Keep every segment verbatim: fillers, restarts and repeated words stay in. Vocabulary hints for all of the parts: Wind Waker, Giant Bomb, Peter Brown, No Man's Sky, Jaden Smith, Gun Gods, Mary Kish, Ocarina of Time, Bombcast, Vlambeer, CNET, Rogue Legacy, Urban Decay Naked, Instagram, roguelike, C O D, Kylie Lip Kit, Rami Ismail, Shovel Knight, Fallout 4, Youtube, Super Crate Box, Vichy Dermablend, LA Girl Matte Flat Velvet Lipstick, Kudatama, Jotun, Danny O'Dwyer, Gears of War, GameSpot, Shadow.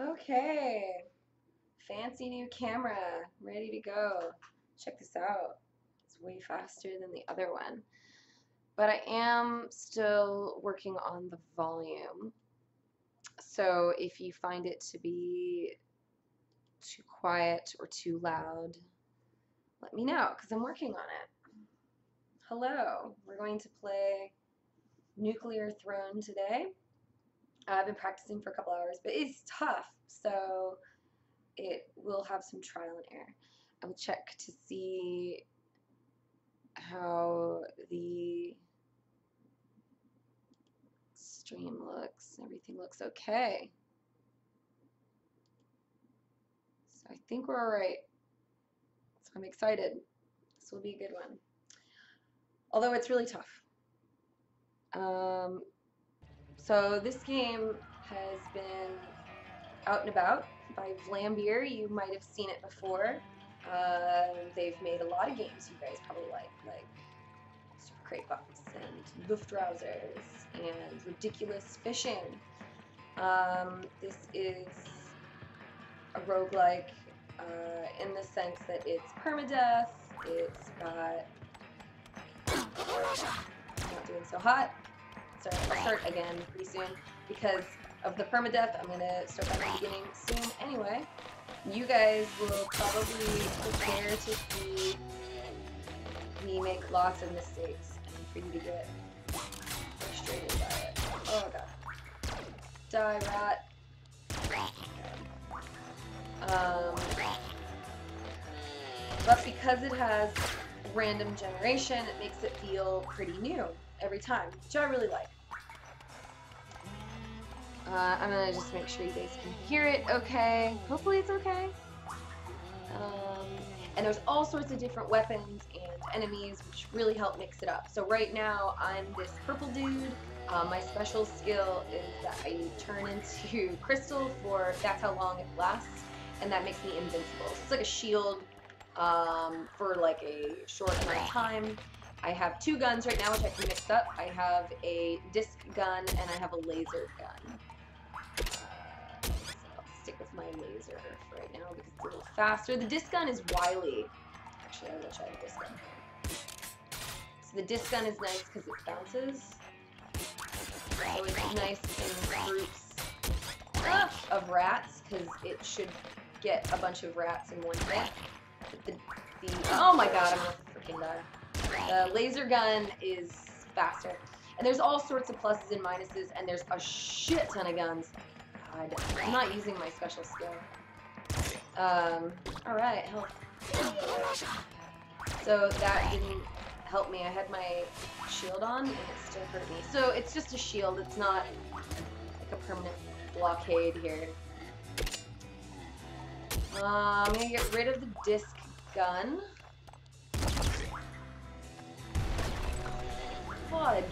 Okay, fancy new camera, ready to go. Check this out. It's way faster than the other one. But I am still working on the volume. So if you find it to be too quiet or too loud, let me know, because I'm working on it. Hello, we're going to play Nuclear Throne today. I've been practicing for a couple hours, but it's tough, so it will have some trial and error. I will check to see how the stream looks. Everything looks okay. So I think we're all right. So I'm excited. This will be a good one. Although it's really tough. Um, so this game has been out and about by Vlambeer. You might have seen it before. Uh, they've made a lot of games you guys probably like, like Super Crate Box and Luftrausers and Ridiculous Fishing. Um, this is a roguelike uh, in the sense that it's permadeath, it's got... I'm not doing so hot. Sorry, I'll start again pretty soon. Because of the permadeath, I'm going to start at the beginning soon anyway. You guys will probably prepare to see me make lots of mistakes and for you to get frustrated by it. Oh god. Die, rat. Um, but because it has random generation, it makes it feel pretty new every time, which I really like. Uh, I'm gonna just make sure you guys can hear it okay. Hopefully it's okay. Um, and there's all sorts of different weapons and enemies, which really help mix it up. So right now, I'm this purple dude. Uh, my special skill is that I turn into crystal for that's how long it lasts, and that makes me invincible. So it's like a shield um, for like a short amount of time. I have two guns right now, which I can mix up. I have a disc gun and I have a laser gun. Stick with my laser for right now because it's a little faster. The disc gun is wily. Actually, I will try the disc gun. So the disc gun is nice because it bounces. So it's nice in groups of rats because it should get a bunch of rats in one hit. But the, the oh my god, I'm gonna freaking die. The laser gun is faster. And there's all sorts of pluses and minuses, and there's a shit ton of guns. God, I'm not using my special skill. Um, alright, help. So that didn't help me. I had my shield on, and it still hurt me. So it's just a shield. It's not like a permanent blockade here. Uh, I'm gonna get rid of the disc gun. Fudge.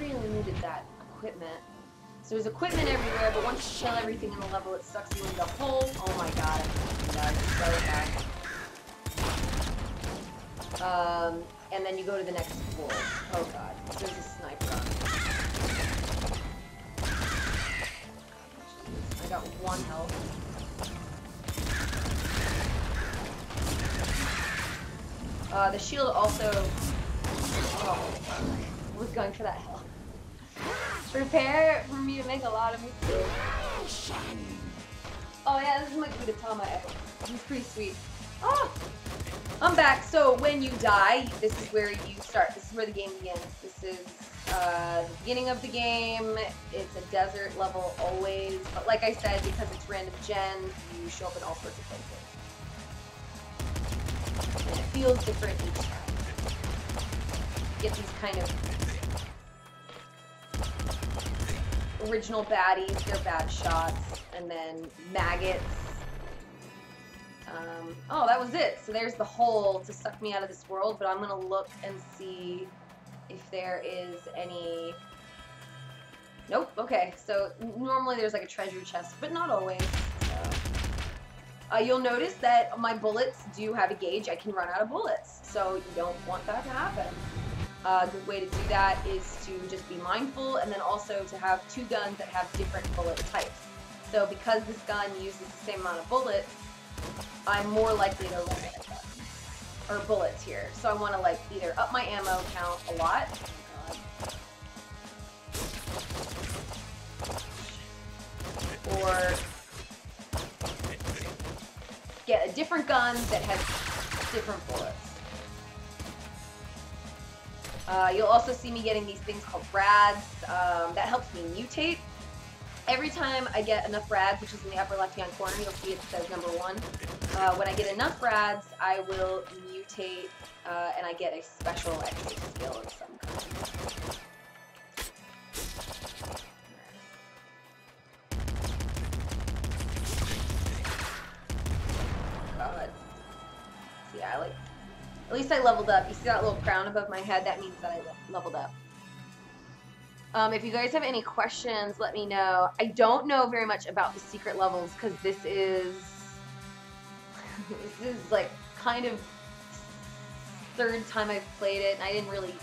Really needed that equipment. So there's equipment everywhere, but once you kill everything in the level, it sucks you into a hole. Oh my god, I'm so bad. Um, and then you go to the next floor. Oh god, there's a sniper on. Jeez, I got one health. Uh, the shield also... Oh, was going for that health. Prepare for me to make a lot of mistakes. Oh yeah, this is my Kudatama epic. He's pretty sweet. Oh! I'm back. So when you die, this is where you start. This is where the game begins. This is uh, the beginning of the game. It's a desert level always. But like I said, because it's random gen, you show up in all sorts of places. And it feels different each time. You get these kind of original baddies, they're bad shots, and then maggots. Um, oh, that was it. So there's the hole to suck me out of this world, but I'm gonna look and see if there is any... Nope, okay. So normally there's like a treasure chest, but not always. So. Uh, you'll notice that my bullets do have a gauge. I can run out of bullets, so you don't want that to happen. Uh, the way to do that is to just be mindful, and then also to have two guns that have different bullet types. So because this gun uses the same amount of bullets, I'm more likely to lose it. Or bullets here. So I want to like either up my ammo count a lot. Or get a different gun that has different bullets. Uh, you'll also see me getting these things called rads. Um, that helps me mutate. Every time I get enough rads, which is in the upper left-hand corner, you'll see it says number one. Uh, when I get enough rads, I will mutate, uh, and I get a special extra skill of some kind. God. See, I like... At least I leveled up. You see that little crown above my head? That means that I leveled up. Um, if you guys have any questions, let me know. I don't know very much about the secret levels because this is... this is like kind of third time I've played it and I didn't really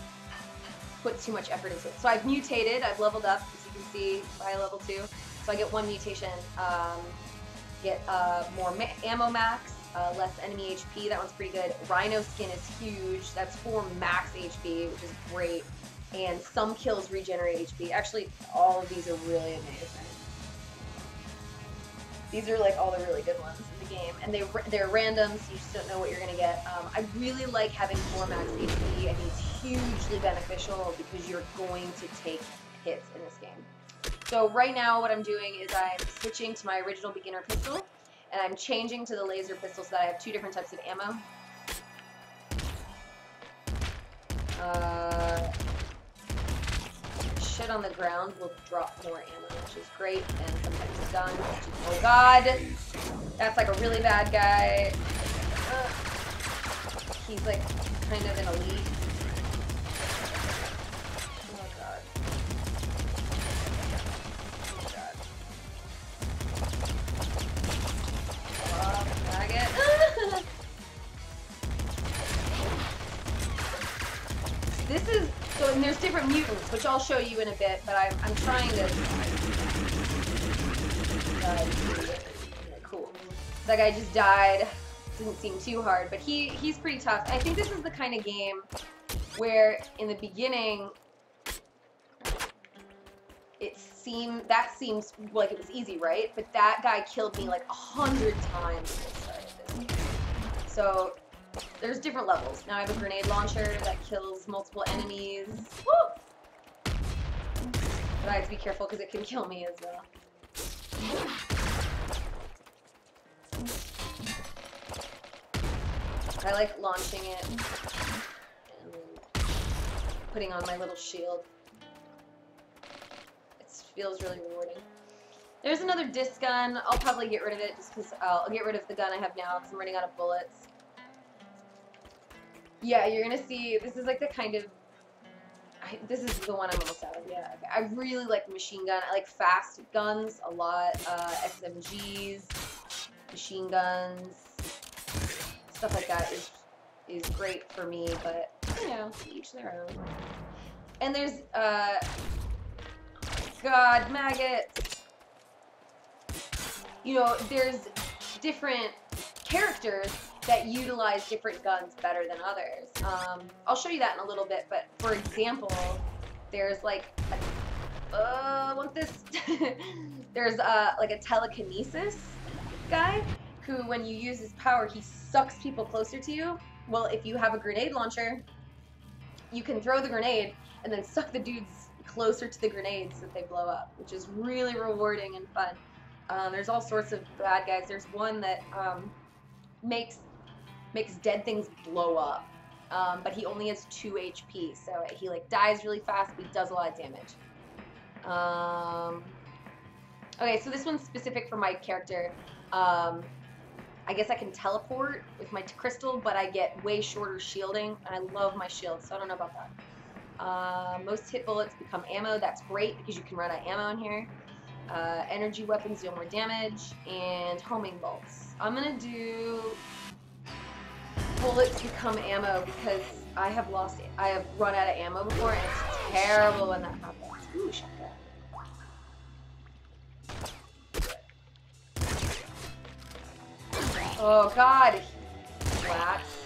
put too much effort into it. So I've mutated. I've leveled up, as you can see, by level two. So I get one mutation. Um, get uh, more ma ammo max. Uh, less enemy H P, that one's pretty good. Rhino skin is huge, that's four max H P, which is great. And some kills regenerate H P. Actually, all of these are really amazing. These are like all the really good ones in the game. And they, they're random, so you just don't know what you're gonna get. Um, I really like having four max H P. I think it's hugely beneficial because you're going to take hits in this game. So right now what I'm doing is I'm switching to my original beginner pistol. And I'm changing to the laser pistol so that I have two different types of ammo. Uh, shit on the ground will drop more ammo, which is great. And sometimes it's done. Which is, oh god! That's like a really bad guy. Uh, he's like kind of an elite. This is, so and there's different mutants, which I'll show you in a bit, but I'm, I'm trying to, uh, cool. That guy just died, didn't seem too hard, but he, he's pretty tough. I think this is the kind of game where in the beginning, it seemed, that seems like it was easy, right? But that guy killed me like a hundred times when I started this. So, there's different levels. Now I have a grenade launcher that kills multiple enemies. Woo! But I have to be careful because it can kill me as well. I like launching it and putting on my little shield. It feels really rewarding. There's another disc gun. I'll probably get rid of it just because I'll get rid of the gun I have now because I'm running out of bullets. Yeah, you're gonna see, this is like the kind of, I, this is the one I'm almost out of, yeah. Okay. I really like machine gun, I like fast guns a lot, uh, S M Gs, machine guns, stuff like that is, is great for me, but, you know, each their own. And there's, uh, god, maggots. You know, there's different characters that utilize different guns better than others. Um, I'll show you that in a little bit, but for example, there's like, a, uh, want this? There's a, like a telekinesis guy who, when you use his power, he sucks people closer to you. Well, if you have a grenade launcher, you can throw the grenade and then suck the dudes closer to the grenades that they blow up, which is really rewarding and fun. Um, there's all sorts of bad guys. There's one that um, makes makes dead things blow up, um, but he only has two H P, so he like dies really fast, but he does a lot of damage. Um, okay, so this one's specific for my character. Um, I guess I can teleport with my crystal, but I get way shorter shielding, and I love my shield, so I don't know about that. Uh, most hit bullets become ammo. That's great because you can run out of ammo in here. Uh, energy weapons deal more damage, and homing bolts. I'm gonna do bullets become ammo because I have lost, I have run out of ammo before, and it's terrible when that happens. Ooh, shotgun. Oh god. Rats.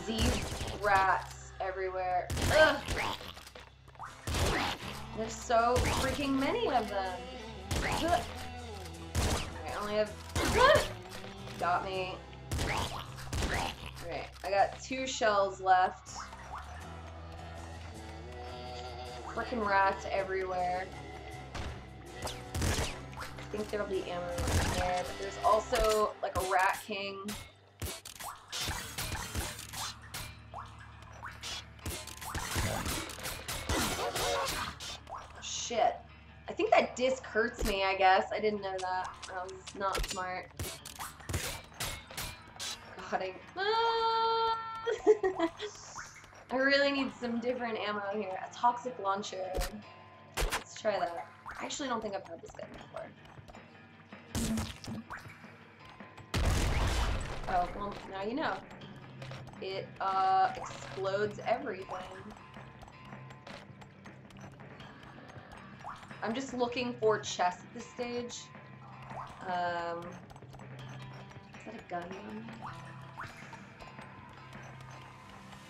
Disease rats everywhere. Ugh. There's so freaking many of them. Ugh. I only have... Ugh. Got me. Alright, I got two shells left. Frickin' rats everywhere. I think there'll be ammo in there, but there's also like a rat king. Shit. I think that disc hurts me, I guess. I didn't know that. I was not smart. God, I... Ah! I really need some different ammo here. A toxic launcher. Let's try that. I actually don't think I've had this gun before. Oh, well, now you know. It, uh, explodes everything. I'm just looking for chests at this stage. Um, is that a gun on me?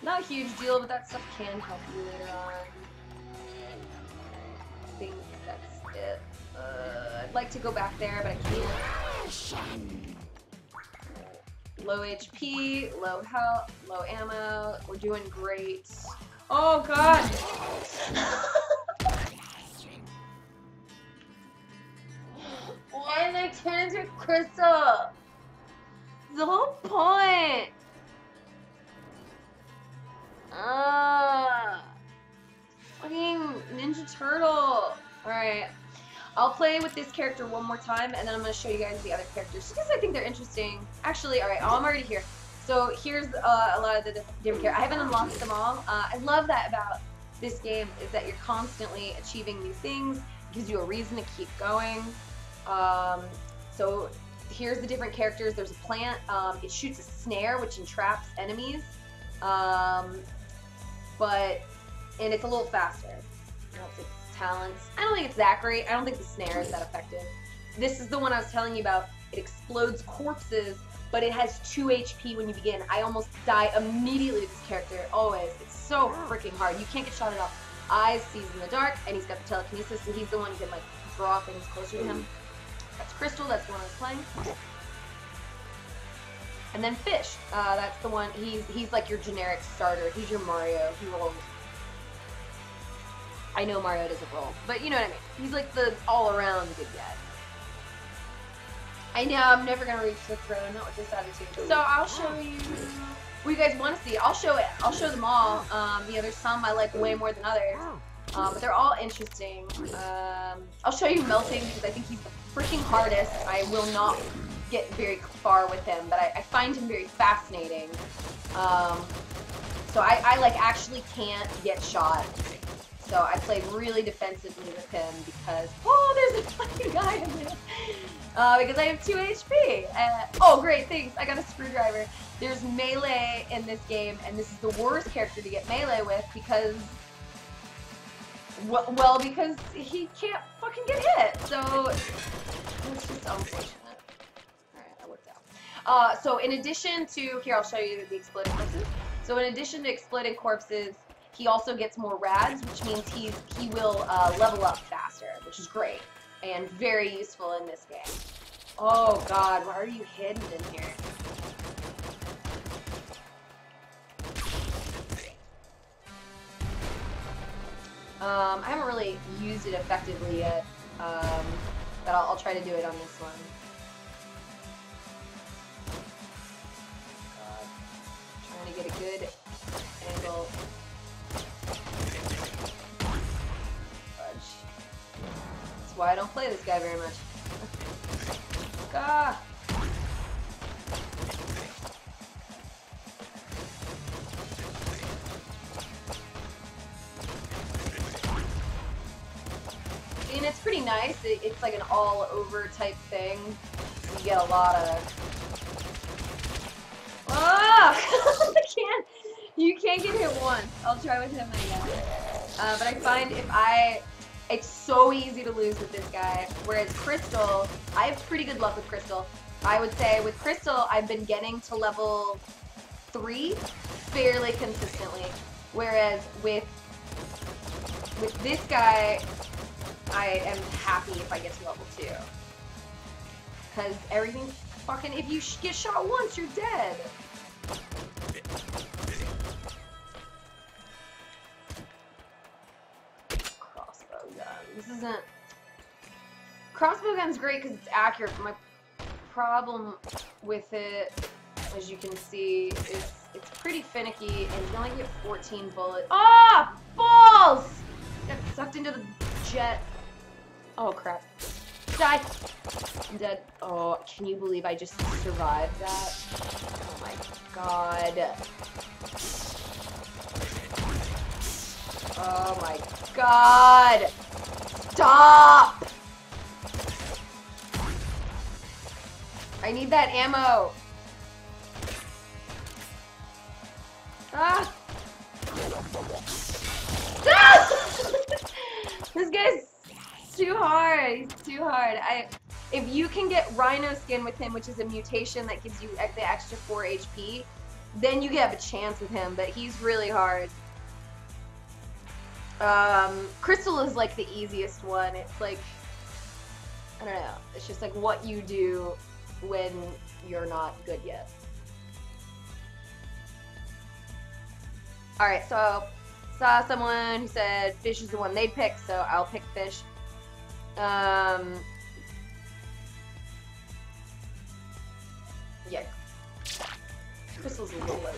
Not a huge deal, but that stuff can help you later on. I think that's it. Uh, I'd like to go back there, but I can't. Low H P, low health, low ammo. We're doing great. Oh god! Why did I turn into crystal? The whole point. Ah, fucking Ninja Turtle. Alright. I'll play with this character one more time, and then I'm going to show you guys the other characters, just because I think they're interesting. Actually, alright, I'm already here. So here's uh, a lot of the different characters. I haven't unlocked them all. Uh, I love that about this game, is that you're constantly achieving new things. It gives you a reason to keep going. Um, so here's the different characters. There's a plant. Um, it shoots a snare, which entraps enemies. Um, but, and it's a little faster. I don't think talents. I don't think it's that great. I don't think the snare is that effective. This is the one I was telling you about. It explodes corpses, but it has two H P when you begin. I almost die immediately with this character, always. It's so freaking hard. You can't get shot at all. Eyes sees in the dark, and he's got the telekinesis, so he's the one who can, like, draw things closer to him. That's Crystal, that's the one I was playing. And then Fish, uh, that's the one, he's, he's like your generic starter. He's your Mario. He rolls. I know Mario doesn't roll, but you know what I mean. He's like the all-around good guy. I know, I'm never gonna reach the throne, not with this attitude. So I'll show you what you guys want to see. I'll show it. I'll show them all. Um, you know, there's some I like way more than others, um, but they're all interesting. Um, I'll show you Melting because I think he's the freaking hardest. I will not get very far with him, but I, I find him very fascinating. Um, so I, I like actually can't get shot. So I played really defensively with him because, oh, there's a fucking guy in there. Uh, because I have two H P. Uh, oh, great, thanks. I got a screwdriver. There's melee in this game, and this is the worst character to get melee with because, well, well because he can't fucking get hit. So it's just unfortunate. All right, that worked out. Uh, so in addition to, here, I'll show you the exploding corpses. So in addition to exploding corpses, he also gets more rads, which means he's, he will uh, level up faster, which is great and very useful in this game. Oh god, why are you hidden in here? Um, I haven't really used it effectively yet, um, but I'll, I'll try to do it on this one. God. Trying to get a good angle. That's why I don't play this guy very much. Ah. And it's pretty nice. It, it's like an all-over type thing. You get a lot of... Ah! I can't... You can't get hit once. I'll try with him again. Uh, but I find if I... It's so easy to lose with this guy, whereas Crystal, I have pretty good luck with Crystal. I would say with Crystal, I've been getting to level three fairly consistently, whereas with with this guy, I am happy if I get to level two. Because everything's fucking, if you sh get shot once, you're dead. Crossbow gun. This isn't... Crossbow gun's great because it's accurate, but my problem with it, as you can see, is it's pretty finicky and you only get fourteen bullets. Ah! Oh, balls! Got sucked into the jet. Oh, crap. Die! I'm dead. Oh, can you believe I just survived that? Oh my god. Oh my god! Stop! I need that ammo! Ah! Ah! This guy's too hard. He's too hard. I, if you can get Rhino Skin with him, which is a mutation that gives you the extra four H P, then you have a chance with him, but he's really hard. Um, Crystal is like the easiest one. It's like, I don't know. It's just like what you do when you're not good yet. Alright, so saw someone who said fish is the one they'd pick, so I'll pick fish. Um, yeah. Crystal's a little low,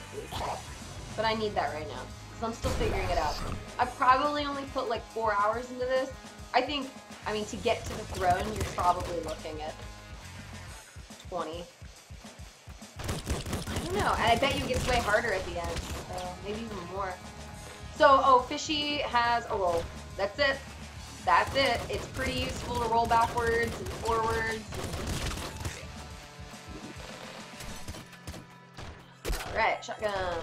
but I need that right now, because I'm still figuring it out. I've probably only put like four hours into this. I think, I mean, to get to the throne, you're probably looking at twenty. I don't know, and I bet you it gets way harder at the end, so maybe even more. So, oh, Fishy has a roll. That's it. That's it. It's pretty useful to roll backwards and forwards. Alright, shotgun.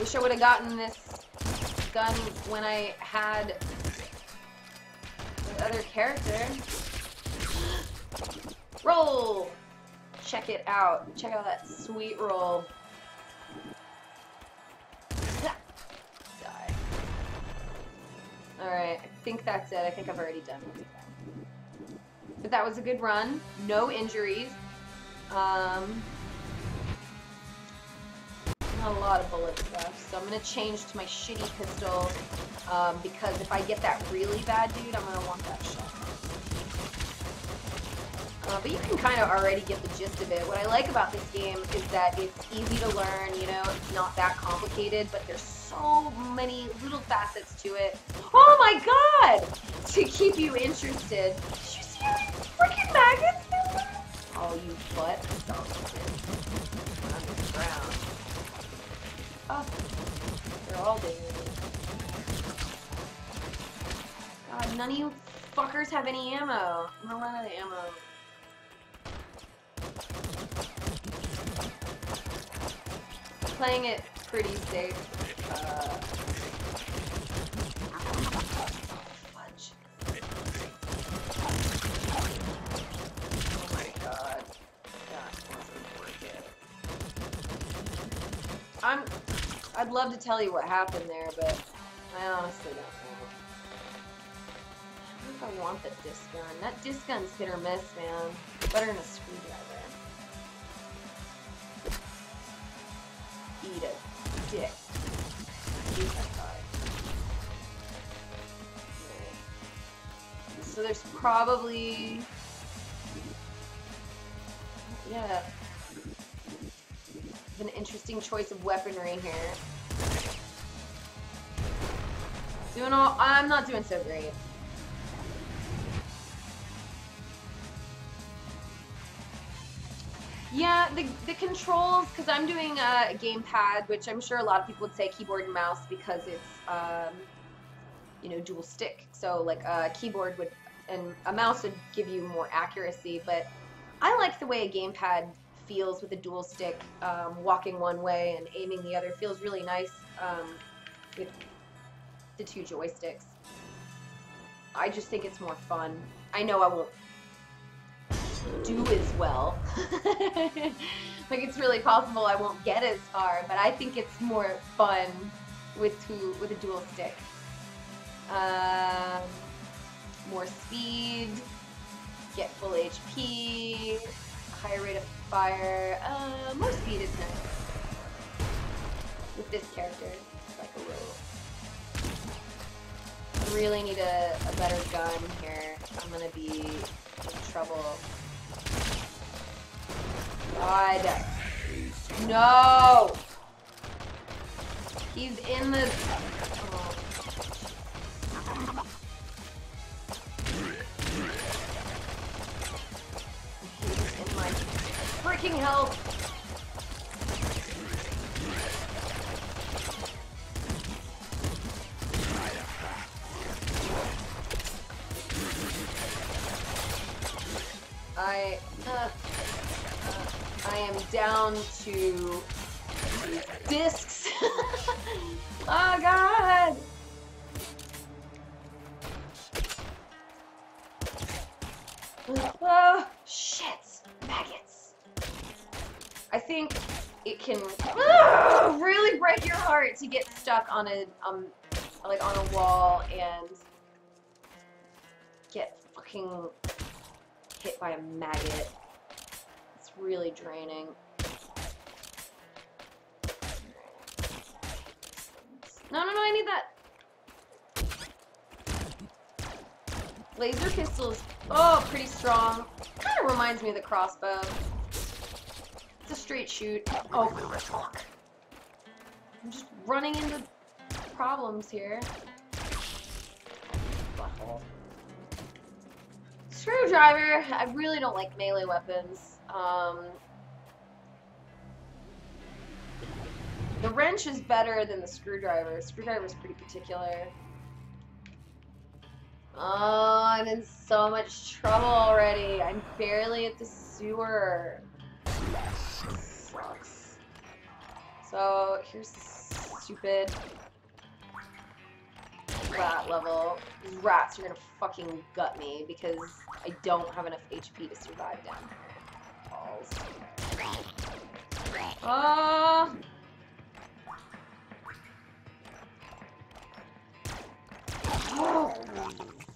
Wish I would have gotten this gun when I had the other character. Roll! Check it out. Check out that sweet roll. Alright, I think that's it. I think I've already done everything. But that was a good run. No injuries. Um, not a lot of bullets left, so I'm going to change to my shitty pistol, um, because if I get that really bad dude, I'm going to want that shot. Uh, but you can kind of already get the gist of it. What I like about this game is that it's easy to learn, you know, it's not that complicated, but there's so many little facets to it. Oh my god! To keep you interested. Did you see how many freaking maggots there were? Oh, you butt. On the ground. Oh, they're all dead. God, none of you fuckers have any ammo. I'm gonna run out of ammo. Playing it pretty safe. Uh, fudge. Oh my god. That wasn't worth it. I'm I'd love to tell you what happened there, but I honestly don't know. I don't know if I want that disc gun. That disc gun's hit or miss, man. Better than a screwdriver. Eat it. Dick. Eat that guy. So there's probably... Yeah. It's an interesting choice of weaponry here. Doing all... I'm not doing so great. Yeah, the, the controls, because I'm doing uh, a gamepad, which I'm sure a lot of people would say keyboard and mouse because it's, um, you know, dual stick. So, like, a keyboard would, and a mouse would give you more accuracy, but I like the way a gamepad feels with a dual stick. Um, walking one way and aiming the other feels really nice um, with the two joysticks. I just think it's more fun. I know I won't do as well. Like, it's really possible I won't get as far, but I think it's more fun with two, with a dual stick. Um, more speed, get full H P, higher rate of fire. Uh, more speed is nice. With this character, it's like a little... I really need a, a better gun here. I'm gonna be in trouble. God. No! He's in the... Oh. He's in my freaking health! I, uh, uh, I am down to discs. Oh God! Oh shit! Maggots. I think it can uh, really break your heart to get stuck on a um, like on a wall and get fucking hit by a maggot. It's really draining. No, no, no, I need that. Laser pistols. Oh, pretty strong. Kind of reminds me of the crossbow. It's a straight shoot. Oh, fuck. I'm just running into problems here. Butthole. Screwdriver. I really don't like melee weapons. Um, the wrench is better than the screwdriver. Screwdriver is pretty particular. Oh, I'm in so much trouble already. I'm barely at the sewer. Sucks. So here's this stupid rat level. These rats are gonna fucking gut me because I don't have enough H P to survive down here. Balls. Uh, oh!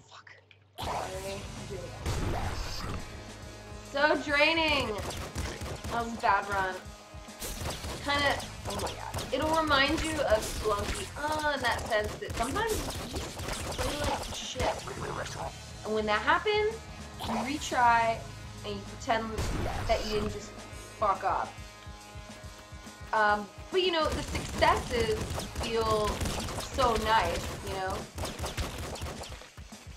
Fuck. Sorry. So draining! That was a bad run. Kinda. Oh my god. It'll remind you of Spelunky, uh, in that sense that sometimes you just play like shit. And when that happens, you retry and you pretend that you didn't just fuck up. Um, but you know, the successes feel so nice, you know?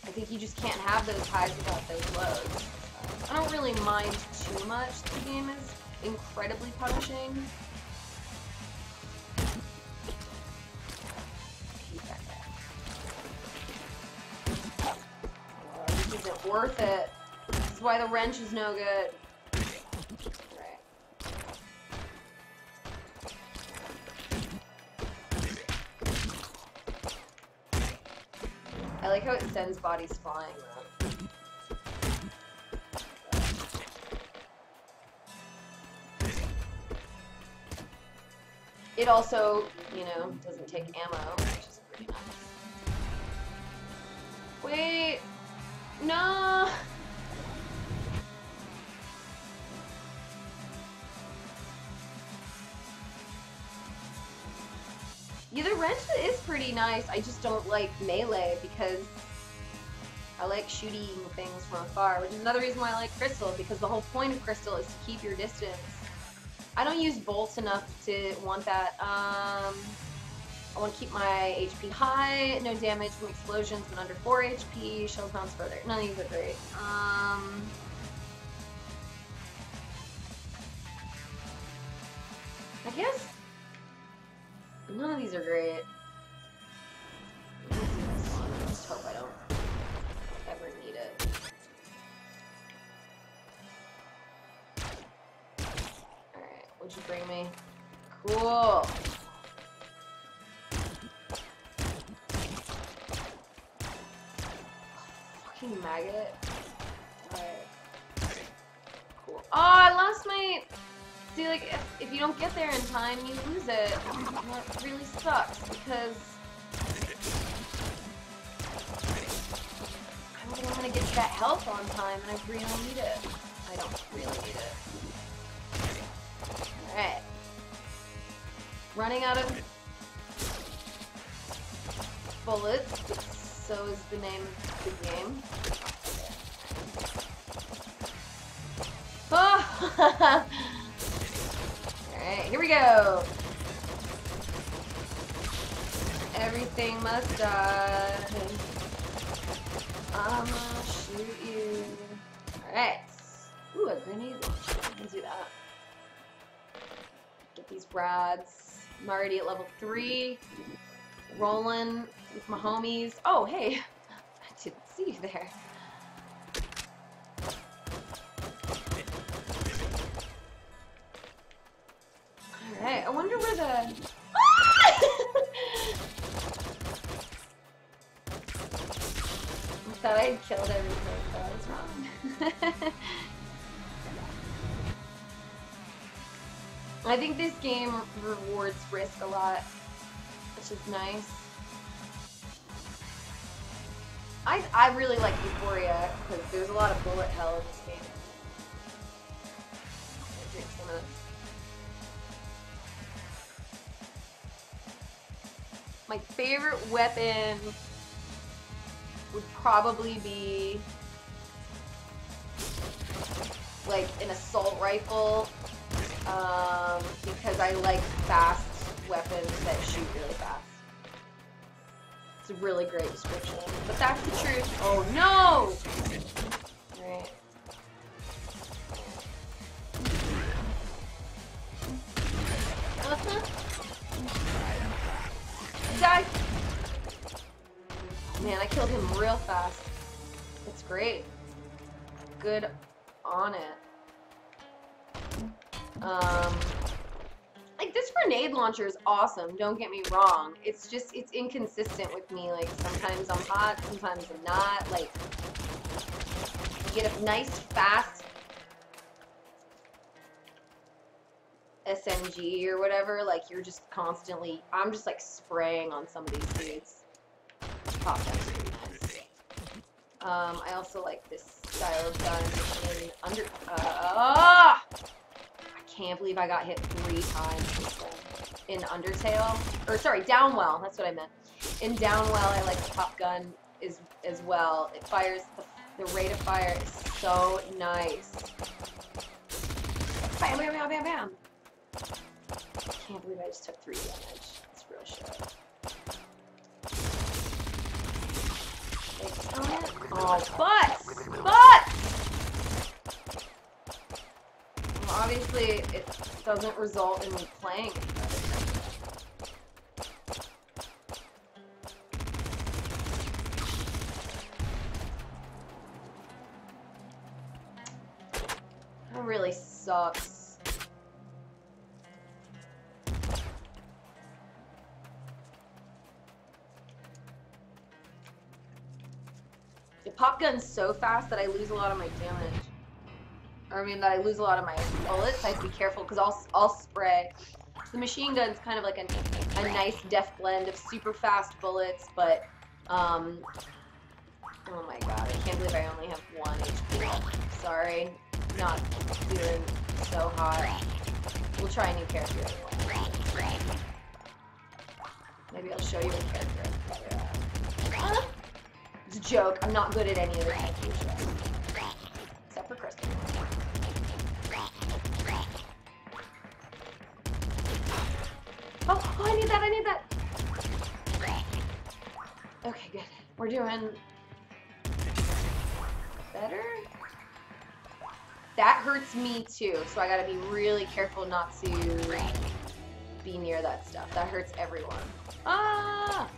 I think you just can't have those highs without those lows. I don't really mind too much. The game is incredibly punishing. Isn't worth it. This is why the wrench is no good. Right. I like how it sends bodies flying though. It also, you know, doesn't take ammo, which is pretty nice. Wait. No. Yeah, the wrench is pretty nice. I just don't like melee because I like shooting things from afar, which is another reason why I like Crystal, because the whole point of Crystal is to keep your distance. I don't use bolts enough to want that. Um, I want to keep my H P high, no damage from explosions, and under four H P, shell bounce further. None of these are great. Um, I guess none of these are great. I just hope I don't ever need it. Alright, what'd you bring me? Cool! fucking maggot. Alright. Cool. Oh, I lost my... See, like, if, if you don't get there in time, you lose it. That really sucks, because... I don't think I'm gonna get to that health on time, and I really don't need it. I don't really need it. Alright. Running out of... bullets, so is the name of the game. Oh! Alright, here we go! Everything must die. I'ma shoot you. Alright. Ooh, a grenade launcher. I can do that. Get these brads. I'm already at level three. Rolling with my homies. Oh, hey! I didn't see you there. Alright, I wonder where the... Ah! I thought I killed everything, but I was wrong. I think this game rewards risk a lot, which is nice. I, I really like Euphoria, because there's a lot of bullet hell in this game. I'm gonna drink some of this. My favorite weapon would probably be like an assault rifle, um, because I like fast weapons that shoot really fast. It's a really great description, but that's the truth. Oh no! All right. Uh-huh. Die. Man, I killed him real fast. It's great. Good on it. Um, like this grenade launcher is awesome. Don't get me wrong. It's just it's inconsistent with me. Like sometimes I'm hot, sometimes I'm not. Like you get a nice fast S M G or whatever, like you're just constantly, I'm just like spraying on some of these dudes. Pop, that's really nice. Um, I also like this style of gun in under, uh, ah! I can't believe I got hit three times in Undertale, or sorry, Downwell, that's what I meant. In Downwell, I like the pop gun is, as well. It fires, the, the rate of fire is so nice. Bam, bam, bam, bam, bam. I can't believe I just took three damage. It's real shit. Oh, but! But! Well, obviously, it doesn't result in me playing. That really sucks. Pop guns so fast that I lose a lot of my damage. Or I mean that I lose a lot of my bullets. I have to be careful because I'll I'll spray. The machine gun's kind of like a, a nice def blend of super fast bullets, but um oh my god, I can't believe I only have one H P. Sorry, not doing so hot. We'll try a new character anyway. Maybe I'll show you a character. Uh, It's a joke. I'm not good at any of this. Except for Kristen. Oh, oh, I need that, I need that! Okay, good. We're doing... better? That hurts me too, so I gotta be really careful not to be near that stuff. That hurts everyone. Ah!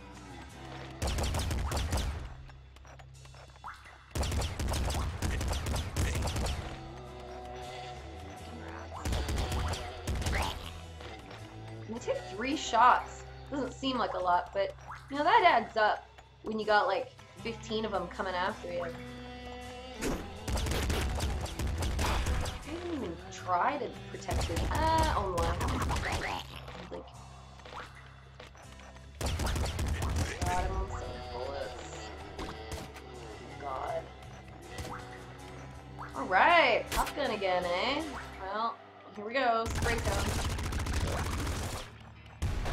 Three shots. Doesn't seem like a lot, but you know that adds up when you got like fifteen of them coming after you. try to protect your... Uh, oh no. Like... Got him on some bullets. God. Alright! Pop gun again, eh? Well, here we go. Spray gun.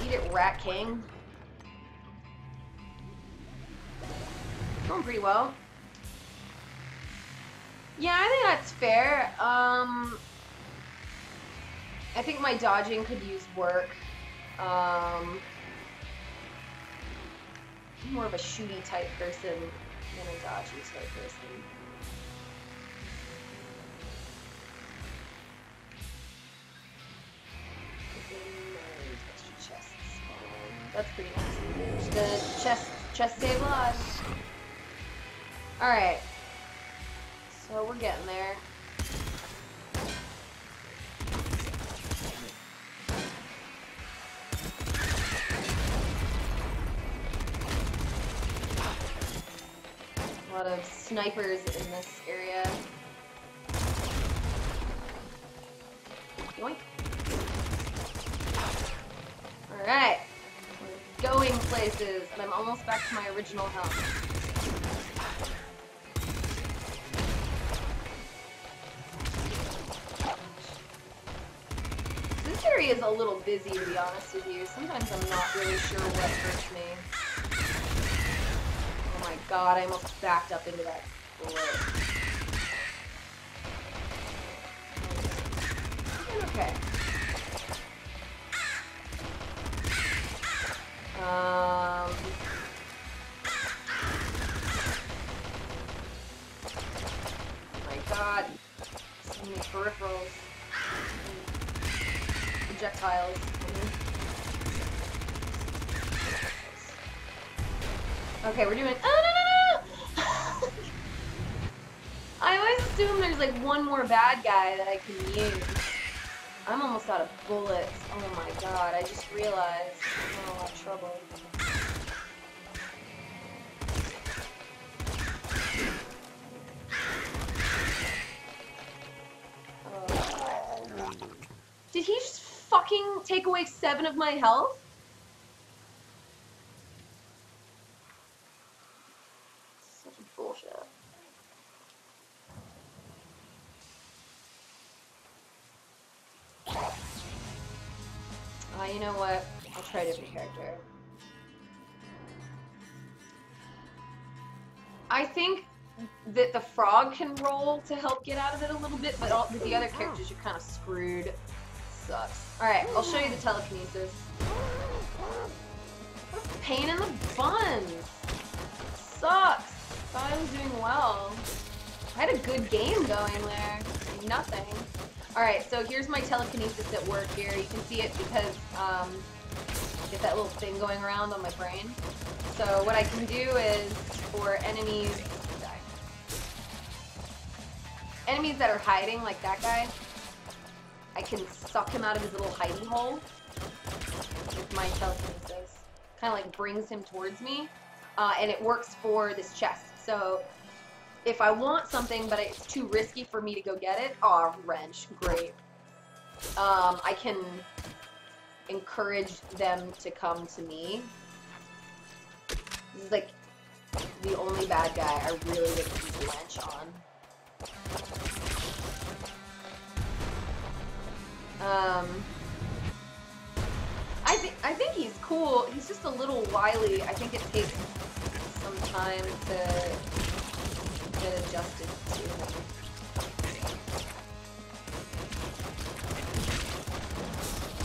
Eat it, Rat King. Going pretty well. Yeah, I think that's fair. Um, I think my dodging could use work. Um, I'm more of a shooty type person than a dodgy type person. Extra chests. That's pretty nice. The chest, chest save lives. All right. So we're getting there. A lot of snipers in this area. Yoink. Alright. We're going places, and I'm almost back to my original health. Is a little busy, to be honest with you. Sometimes I'm not really sure what hurts me. Oh my god, I almost backed up into that bullet. Okay. Um... Oh my god. So many peripherals. Projectiles. Okay, we're doing. Oh no no no! no. I always assume there's like one more bad guy that I can use. I'm almost out of bullets. Oh my god! I just realized I'm in a lot of trouble. Oh. Did he just? Fucking take away seven of my health? Such bullshit. Ah, uh, you know what? I'll try a different character. I think that the frog can roll to help get out of it a little bit, but all, with the other characters, you're kind of screwed. Sucks. Alright, I'll show you the telekinesis. What a pain in the buns! Sucks! Thought I was doing well. I had a good game going there. Nothing. Alright, so here's my telekinesis at work here. You can see it because um, I get that little thing going around on my brain. So what I can do is for enemies... Sorry. Enemies that are hiding, like that guy, I can suck him out of his little hiding hole with my telekinesis. Kind of like brings him towards me, uh, and it works for this chest. So if I want something, but it's too risky for me to go get it, aw, wrench, great. Um, I can encourage them to come to me. This is like the only bad guy I really would use wrench on. Um, I think I think he's cool. He's just a little wily. I think it takes some time to get adjusted to him.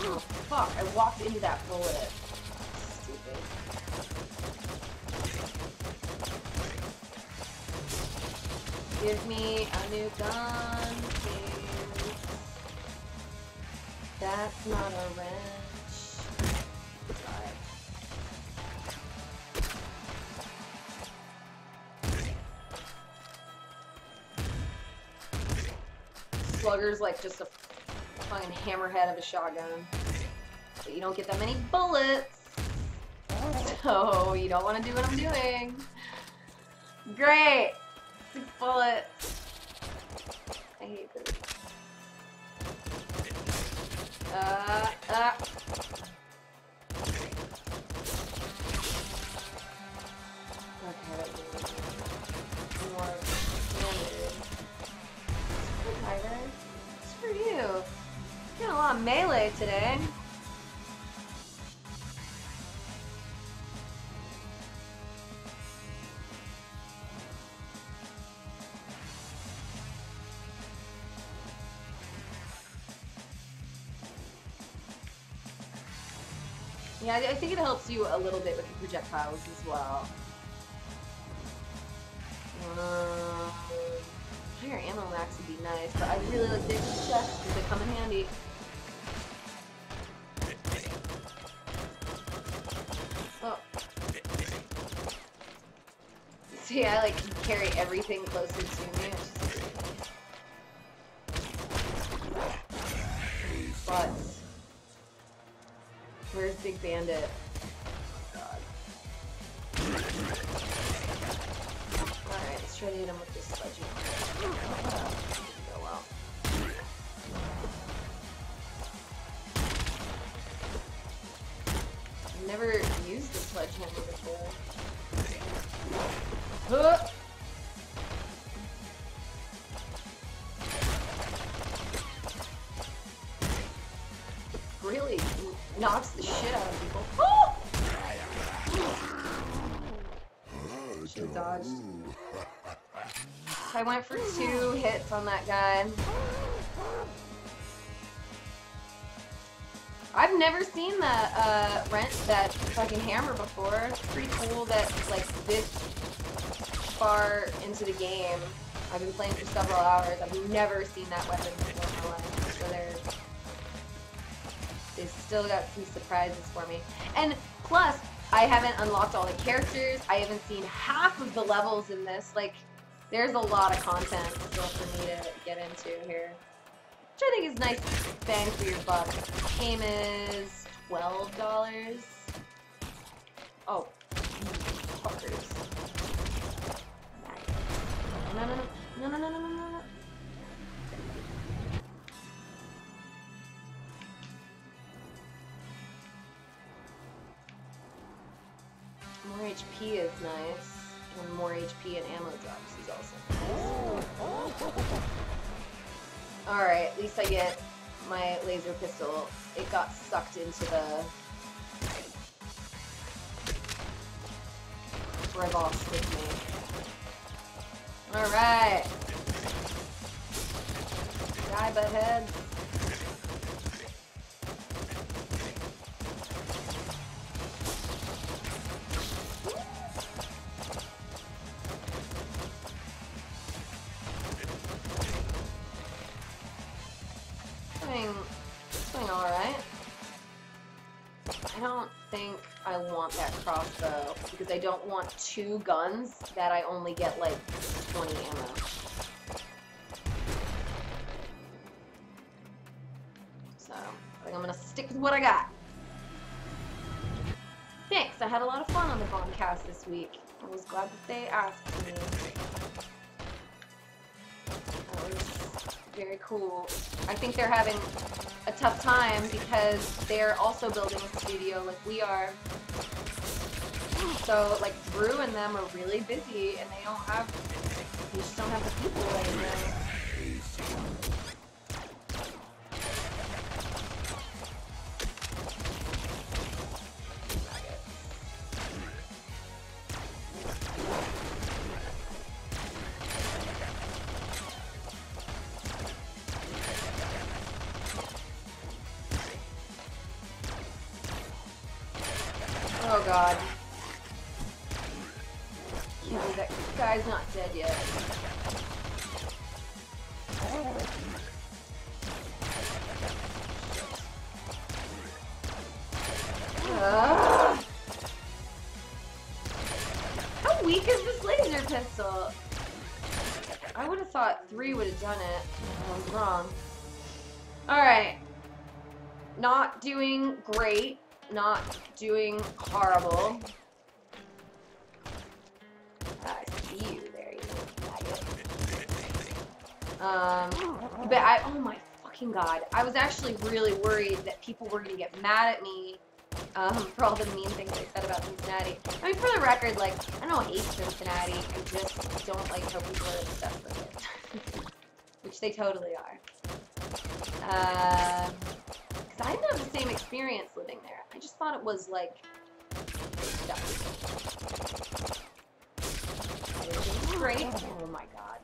Oh fuck! I walked into that bullet. Stupid. Give me a new gun, please. That's not a wrench. Slugger's like just a fucking hammerhead of a shotgun. But you don't get that many bullets. So you don't want to do what I'm doing. Great! Six bullets. I hate this. Uh, uh. Okay, that means more melee. Hey, Tiger. It's for you. Got a lot of melee today. Yeah, I think it helps you a little bit with the projectiles as well. Um, higher ammo max would be nice, but I really like big chests because they come in handy. Oh. See, I like carry everything closer to me. But. Where's Big Bandit? Oh, God. Alright, let's try to hit him with this sledge. Oh, well. I've never used the sledgehammer before. Huh! Really? Knocks the shit out of people. Oh! Good dodge. So I went for two hits on that guy. I've never seen that uh, rent that fucking hammer before. It's pretty cool that like this far into the game, I've been playing for several hours. I've never seen that weapon before in my life. So there's. They've still got some surprises for me. And plus, I haven't unlocked all the characters. I haven't seen half of the levels in this. Like, there's a lot of content still for me to get into here. Which I think is nice bang for your buck. Game is twelve dollars. Oh, fuckers. No, no, no, no, no, no, no, no, no. More H P is nice, and more H P and ammo drops is also nice. Oh, oh. Alright, at least I get my laser pistol. It got sucked into the crevasse with me. Alright! Die, butthead. I want that crossbow because I don't want two guns that I only get like twenty ammo. So I think I'm gonna stick with what I got. Thanks, I had a lot of fun on the Bombcast this week. I was glad that they asked me. That was very cool. I think they're having a tough time because they're also building a studio like we are. So like Drew and them are really busy and they don't have, they just don't have the people right now. Oh God. Can't believe that guy's not dead yet. Uh, how weak is this laser pistol? I would have thought three would have done it. I was wrong. Alright. Not doing great. Not doing horrible. I see you there, you little maggot. Um, but I, oh my fucking fucking god. I was actually really worried that people were gonna get mad at me um, for all the mean things I said about Cincinnati. I mean, for the record, like, I don't hate Cincinnati. I just don't like how people are obsessed with it. Which they totally are. Uh, because I didn't have the same experience living there. I just thought it was, like, stuff. Great. Oh my god.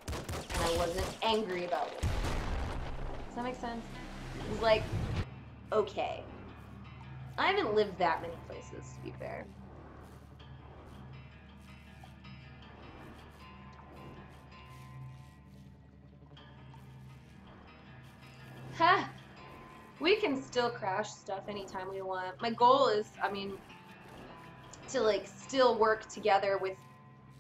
And I wasn't angry about it. Does that make sense? It was like, okay. I haven't lived that many places, to be fair. Ha! We can still crash stuff anytime we want. My goal is, I mean, to like still work together with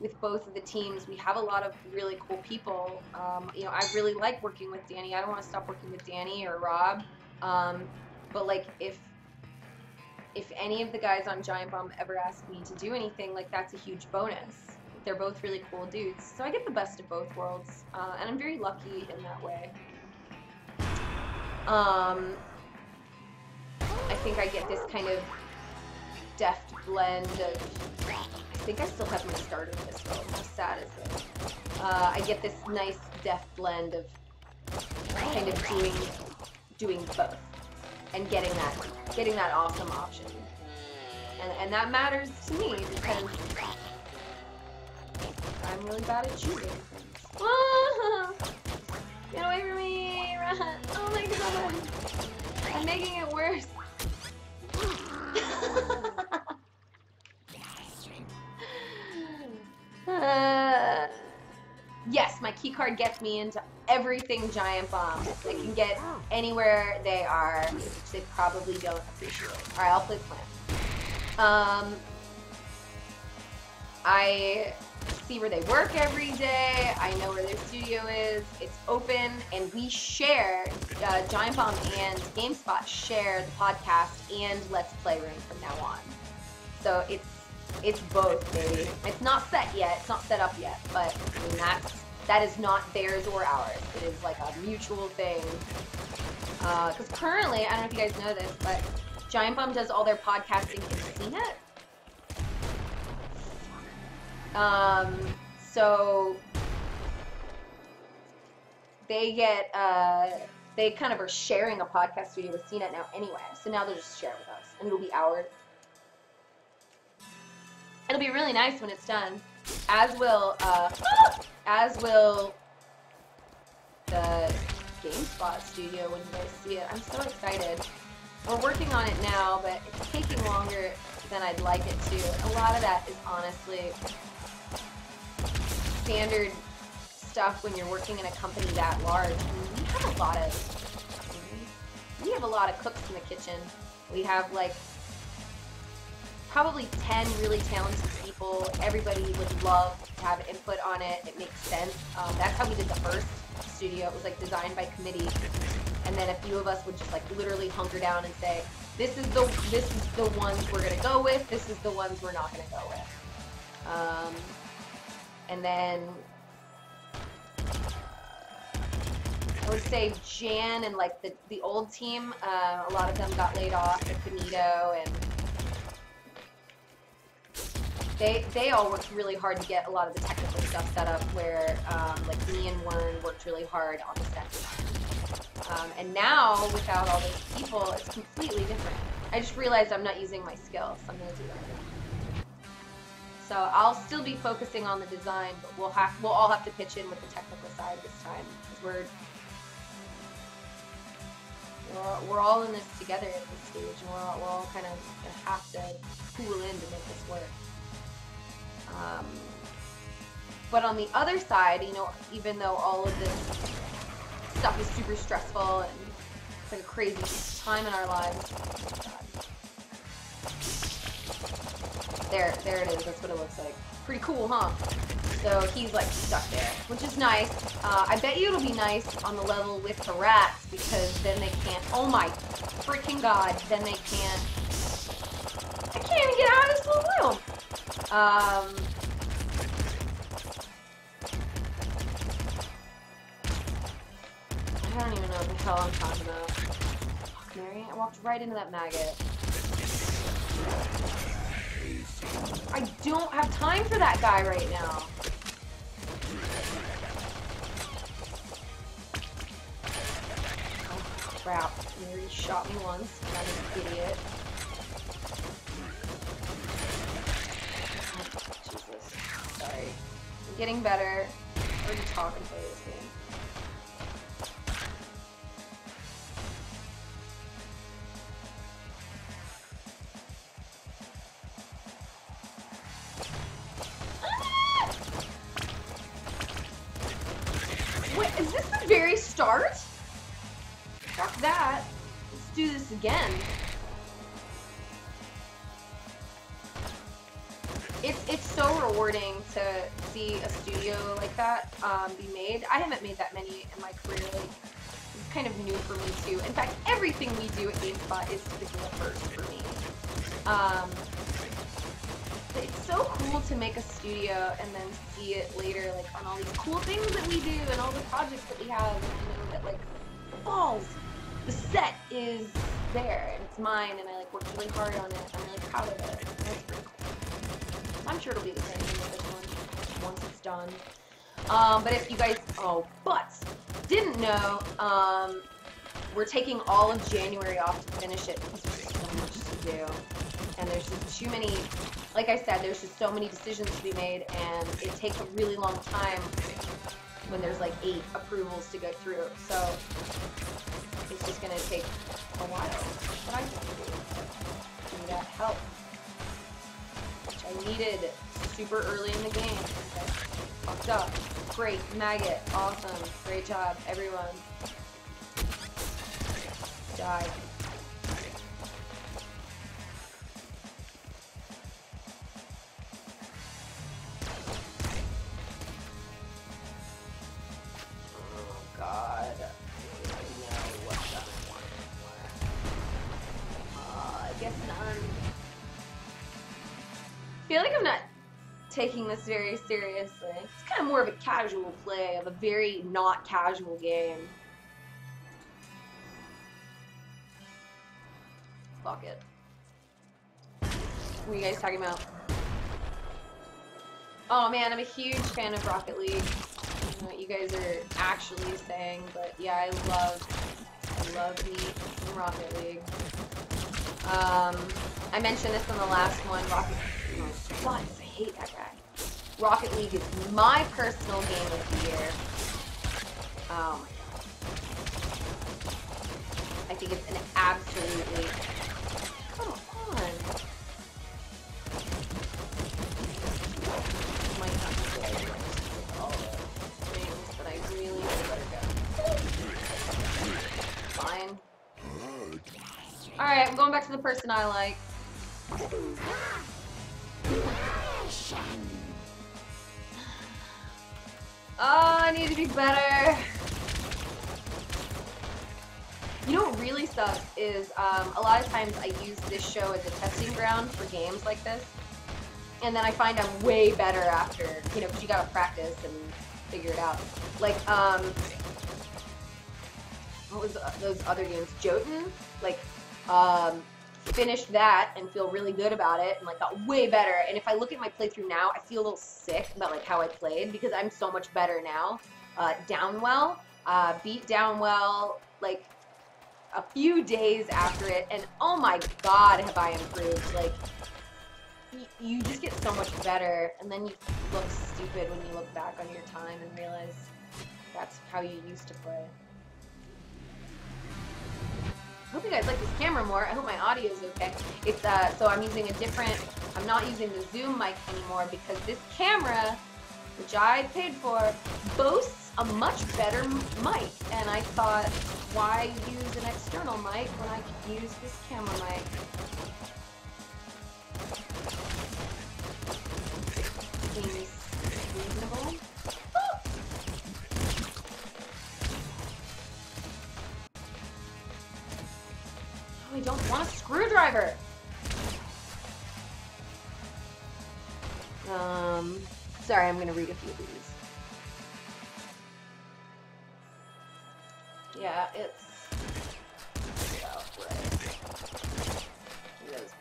with both of the teams. We have a lot of really cool people. Um, you know, I really like working with Danny. I don't want to stop working with Danny or Rob. Um, but like, if if any of the guys on Giant Bomb ever ask me to do anything, like that's a huge bonus. They're both really cool dudes, so I get the best of both worlds, uh, and I'm very lucky in that way. Um, I think I get this kind of deft blend of. I think I still have my starter pistol. How sad is it? Uh, I get this nice, deft blend of kind of doing, doing both, and getting that, getting that awesome option, and and that matters to me because I'm really bad at choosing things. Whoa! Get away from me! Run! Oh my god! I'm making it worse. Uh, yes, my keycard gets me into everything Giant Bomb. I can get anywhere they are, which they probably don't appreciate. Alright, I'll play Plant. Um, I see where they work every day. I know where their studio is. It's open, and we share, uh, Giant Bomb and GameSpot share the podcast and Let's Play Room from now on. So it's It's both, baby. It's not set yet. It's not set up yet. But I mean, that's, that is not theirs or ours. It is like a mutual thing. Because uh, currently, I don't know if you guys know this, but Giant Bomb does all their podcasting in C net. Um, so they get, uh, they kind of are sharing a podcast studio with C net now anyway. So now they'll just share it with us. And it'll be ours. It'll be really nice when it's done, as will, uh, as will the GameSpot studio when you guys see it. I'm so excited. We're working on it now, but it's taking longer than I'd like it to. A lot of that is honestly standard stuff when you're working in a company that large. I mean, we have a lot of, we have a lot of cooks in the kitchen. We have like probably ten really talented people. Everybody would love to have input on it. It makes sense. Um, that's how we did the first studio. It was like designed by committee, and then a few of us would just like literally hunker down and say, "This is the this is the ones we're gonna go with. This is the ones we're not gonna go with." Um, and then I would say Jan and like the the old team. Uh, a lot of them got laid off. Like Benito and They, they all worked really hard to get a lot of the technical stuff set up where, um, like, me and Warren worked really hard on the set design. Um, and now, without all those people, it's completely different. I just realized I'm not using my skills, so I'm going to do that. So I'll still be focusing on the design, but we'll, have, we'll all have to pitch in with the technical side this time, because we're, we're, we're all in this together at this stage, and we're all, we're all kind of going to have to pool in to make this work. Um, but on the other side, you know, even though all of this stuff is super stressful and it's like a crazy time in our lives, there, there it is. That's what it looks like. Pretty cool, huh? So he's like stuck there, which is nice. Uh, I bet you it'll be nice on the level with the rats because then they can't. Oh my freaking god! Then they can't. I can't even get out of this little room. Um, I I don't even know what the hell I'm talking about. Fuck, Mary. I walked right into that maggot. I don't have time for that guy right now. Oh, crap. Mary shot me once, and I'm an idiot. Oh, Jesus. Sorry. I'm getting better. I'm going to talk and play this game. Start? Fuck that. Let's do this again. It's it's so rewarding to see a studio like that um, be made. I haven't made that many in my career. Like, it's kind of new for me too. In fact, everything we do at GameSpot is typically a first for me. Um, but it's so cool to make a studio and then see it later, like on all these cool things that we do and all the projects that we have, and I know that like balls, the set is there and it's mine, and I like worked really hard on it. I'm really proud of it. That's pretty cool. I'm sure it'll be the same with this one once it's done. Um, but if you guys oh but didn't know, um, we're taking all of January off to finish it because there's so much to do, and there's just too many. Like I said, there's just so many decisions to be made, and it takes a really long time when there's like eight approvals to go through. So it's just gonna take a while. But I do need that help, which I needed super early in the game. Okay. Fucked up. Great, maggot. Awesome. Great job, everyone. Die. I feel like I'm not taking this very seriously. It's kind of more of a casual play of a very not casual game. Fuck it. What are you guys talking about? Oh man, I'm a huge fan of Rocket League. I don't know what you guys are actually saying, but yeah, I love, I love me some Rocket League. Um, I mentioned this on the last one. Rocket Plus, I hate that guy. Rocket League is my personal game of the year. Oh my god. I think it's an absolutely... Come on. I might not be good at all those things, but I really would let it go. Fine. Alright, I'm going back to the person I like. Oh, I need to be better. You know what really sucks is um, a lot of times I use this show as a testing ground for games like this, and then I find I'm way better after, you know, because you gotta practice and figure it out. Like, um, what was those other games? Jotun? Like, um... finished that and feel really good about it and like got way better, and if I look at my playthrough now I feel a little sick about like how I played because I'm so much better now. uh, Downwell, uh, beat Downwell like a few days after it, and oh my god have I improved. Like y you just get so much better, and then you look stupid when you look back on your time and realize that's how you used to play. I hope you guys like this camera more. I hope my audio is okay. It's uh, so I'm using a different, I'm not using the Zoom mic anymore because this camera, which I paid for, boasts a much better mic. And I thought, why use an external mic when I could use this camera mic? Seems reasonable. I don't want a screwdriver. Um, sorry, I'm gonna read a few of these. Yeah, It's halfway. Look at those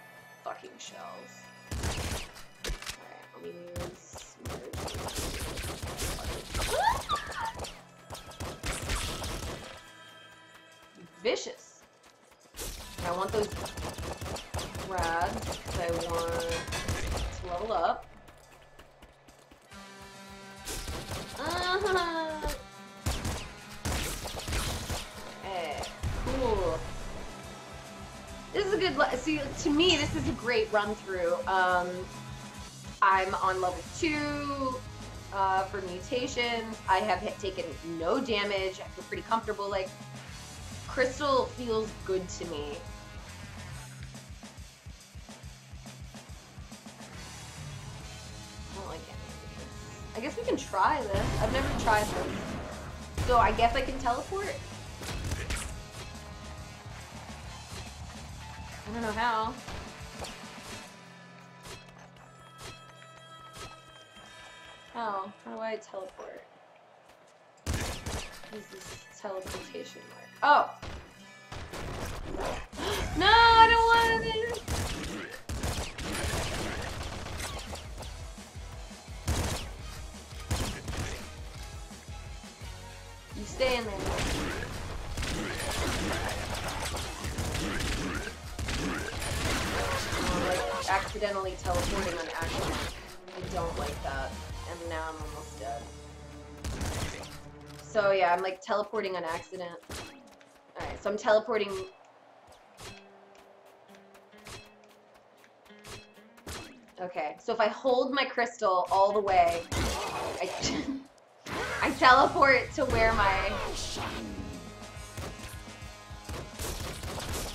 fucking shells. Alright, let me use vicious. I want those rads because I want to level up. Uh-huh. Hey, cool. This is a good. See, to me, this is a great run through. Um, I'm on level two uh, for mutations. I have hit, taken no damage. I feel pretty comfortable. Like, Crystal feels good to me. I don't like any of this. I guess we can try this. I've never tried this. So I guess I can teleport? I don't know how. How? How do I teleport? What is this teleportation mark? Oh! No, I don't want it! You stay in there. I'm like accidentally teleporting on accident. I don't like that. And now I'm almost dead. So yeah, I'm like teleporting on accident. Alright, so I'm teleporting. Okay, so if I hold my crystal all the way, I, I teleport to where my...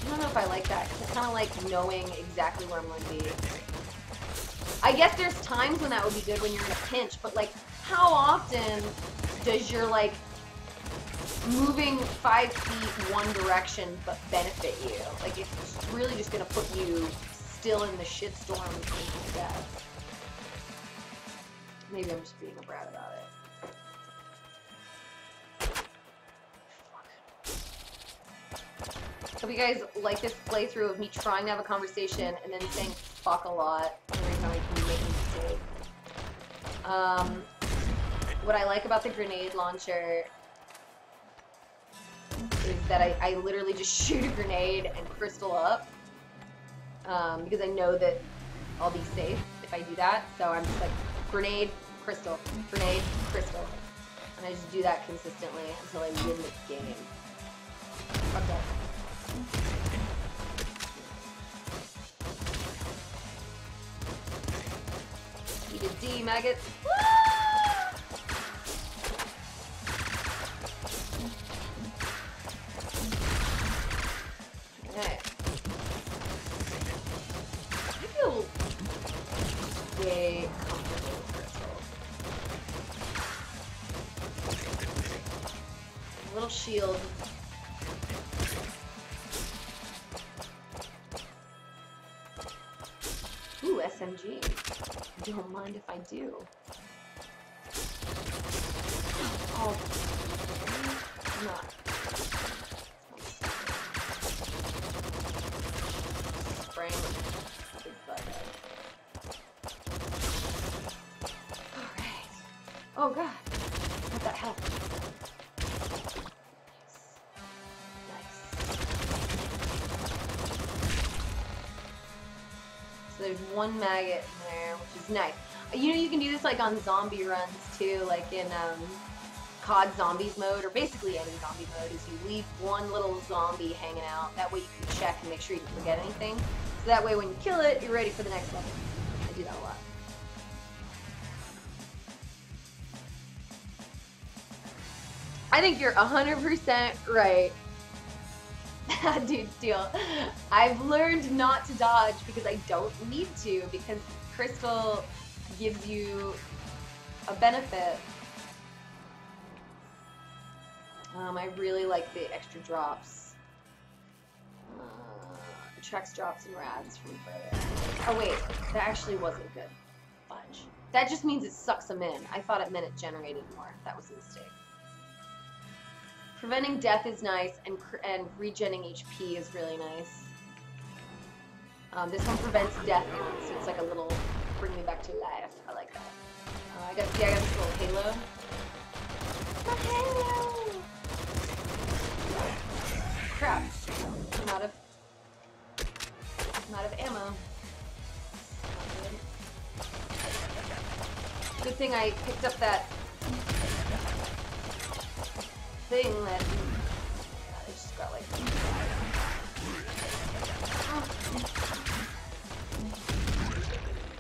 I don't know if I like that, because I kind of like knowing exactly where I'm going to be. I guess there's times when that would be good when you're in a pinch, but like, how often does your like moving five feet one direction but benefit you? Like, it's really just gonna put you still in the shitstorm and things like that. Maybe I'm just being a brat about it. Fuck. Hope you guys like this playthrough of me trying to have a conversation and then saying fuck a lot every time I can make a mistake. Um, what I like about the grenade launcher is that I, I literally just shoot a grenade and crystal up, um, because I know that I'll be safe if I do that. So I'm just like, grenade, crystal, grenade, crystal. And I just do that consistently until I win the game. Fuck that. Eat a D, maggot. Okay. I feel way comfortable with crystals. A little shield. Ooh, S M G. Don't mind if I do. Oh, I'm not. Oh god, what the hell? Nice. Nice. So there's one maggot in there, which is nice. You know, you can do this like on zombie runs too, like in um, C O D zombies mode, or basically any zombie mode, is you leave one little zombie hanging out. That way you can check and make sure you don't forget anything. So that way when you kill it, you're ready for the next level. I do that a lot. I think you're one hundred percent right. Dude, deal. I've learned not to dodge because I don't need to, because Crystal gives you a benefit. Um, I really like the extra drops. Uh, Trex drops and rads from further. Oh wait, that actually wasn't good. Fudge. That just means it sucks them in. I thought it meant it generated more. That was a mistake. Preventing death is nice, and and regenning H P is really nice. Um, this one prevents death, so it's like a little bring me back to life. I like that. Uh, I got see, I got this little halo. My halo! Crap! I'm out of I'm out of ammo. Good thing I picked up that thing that I just got like.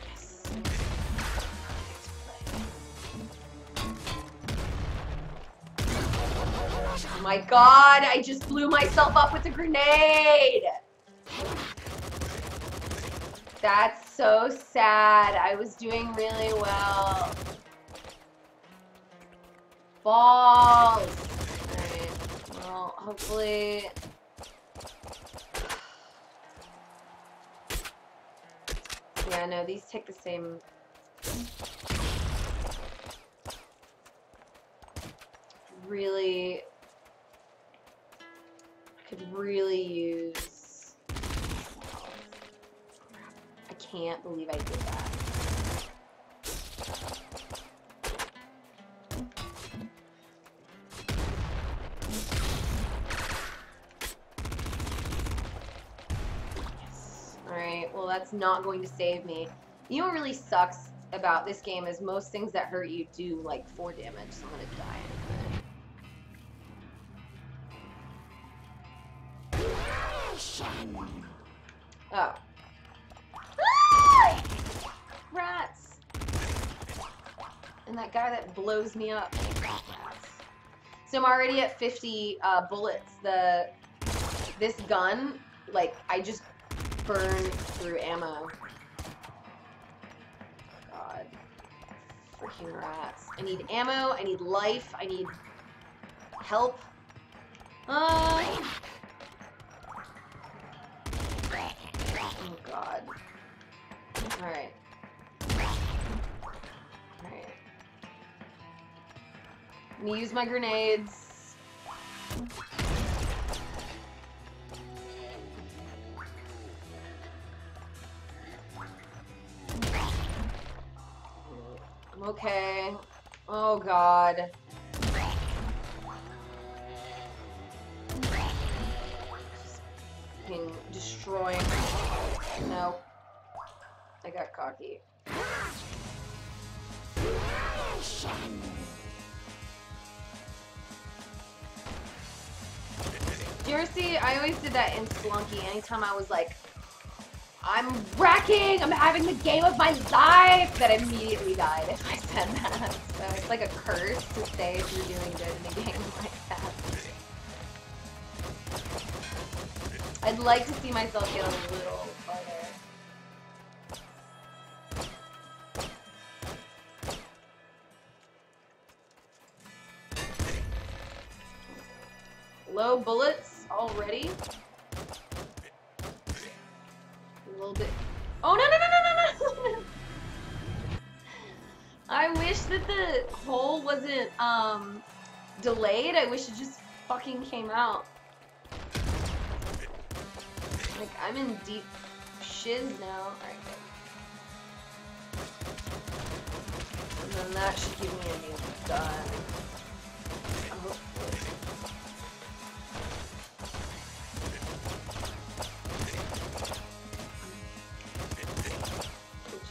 Yes. Oh my god! I just blew myself up with a grenade. That's so sad. I was doing really well. Balls. Alright. Well, hopefully. Yeah, no, these take the same. Really. I could really use. I can't believe I did that. Yes. Alright, well that's not going to save me. You know what really sucks about this game is most things that hurt you do like four damage, so I'm gonna die in a minute. Oh. Rats! And that guy that blows me up. So I'm already at fifty uh, bullets. The this gun, like I just burn through ammo. God, freaking rats! I need ammo. I need life. I need help. Uh... Oh God! All right. I'm gonna use my grenades. I'm okay. Oh god. Just fucking destroying. No. I got cocky. Do you ever see, I always did that in Spelunky, anytime I was like, I'm wrecking, I'm having the game of my life, that immediately died if I said that. So it's like a curse to say if you're doing good in a game like that. I'd like to see myself get a little farther. Low bullets. Already? A little bit. Oh no no no no no no! I wish that the hole wasn't um delayed. I wish it just fucking came out. Like I'm in deep shiz now. Alright, good. And then that should give me a new gun.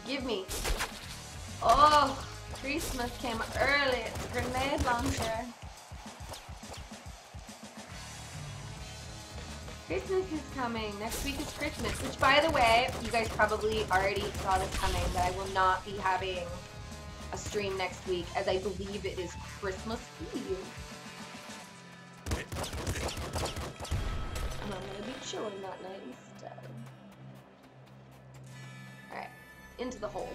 Give me. Oh, Christmas came early. It's a grenade launcher. Christmas is coming. Next week is Christmas. Which, by the way, you guys probably already saw this coming, but I will not be having a stream next week, as I believe it is Christmas Eve. And I'm going to be chilling that night instead. Alright. Into the hole.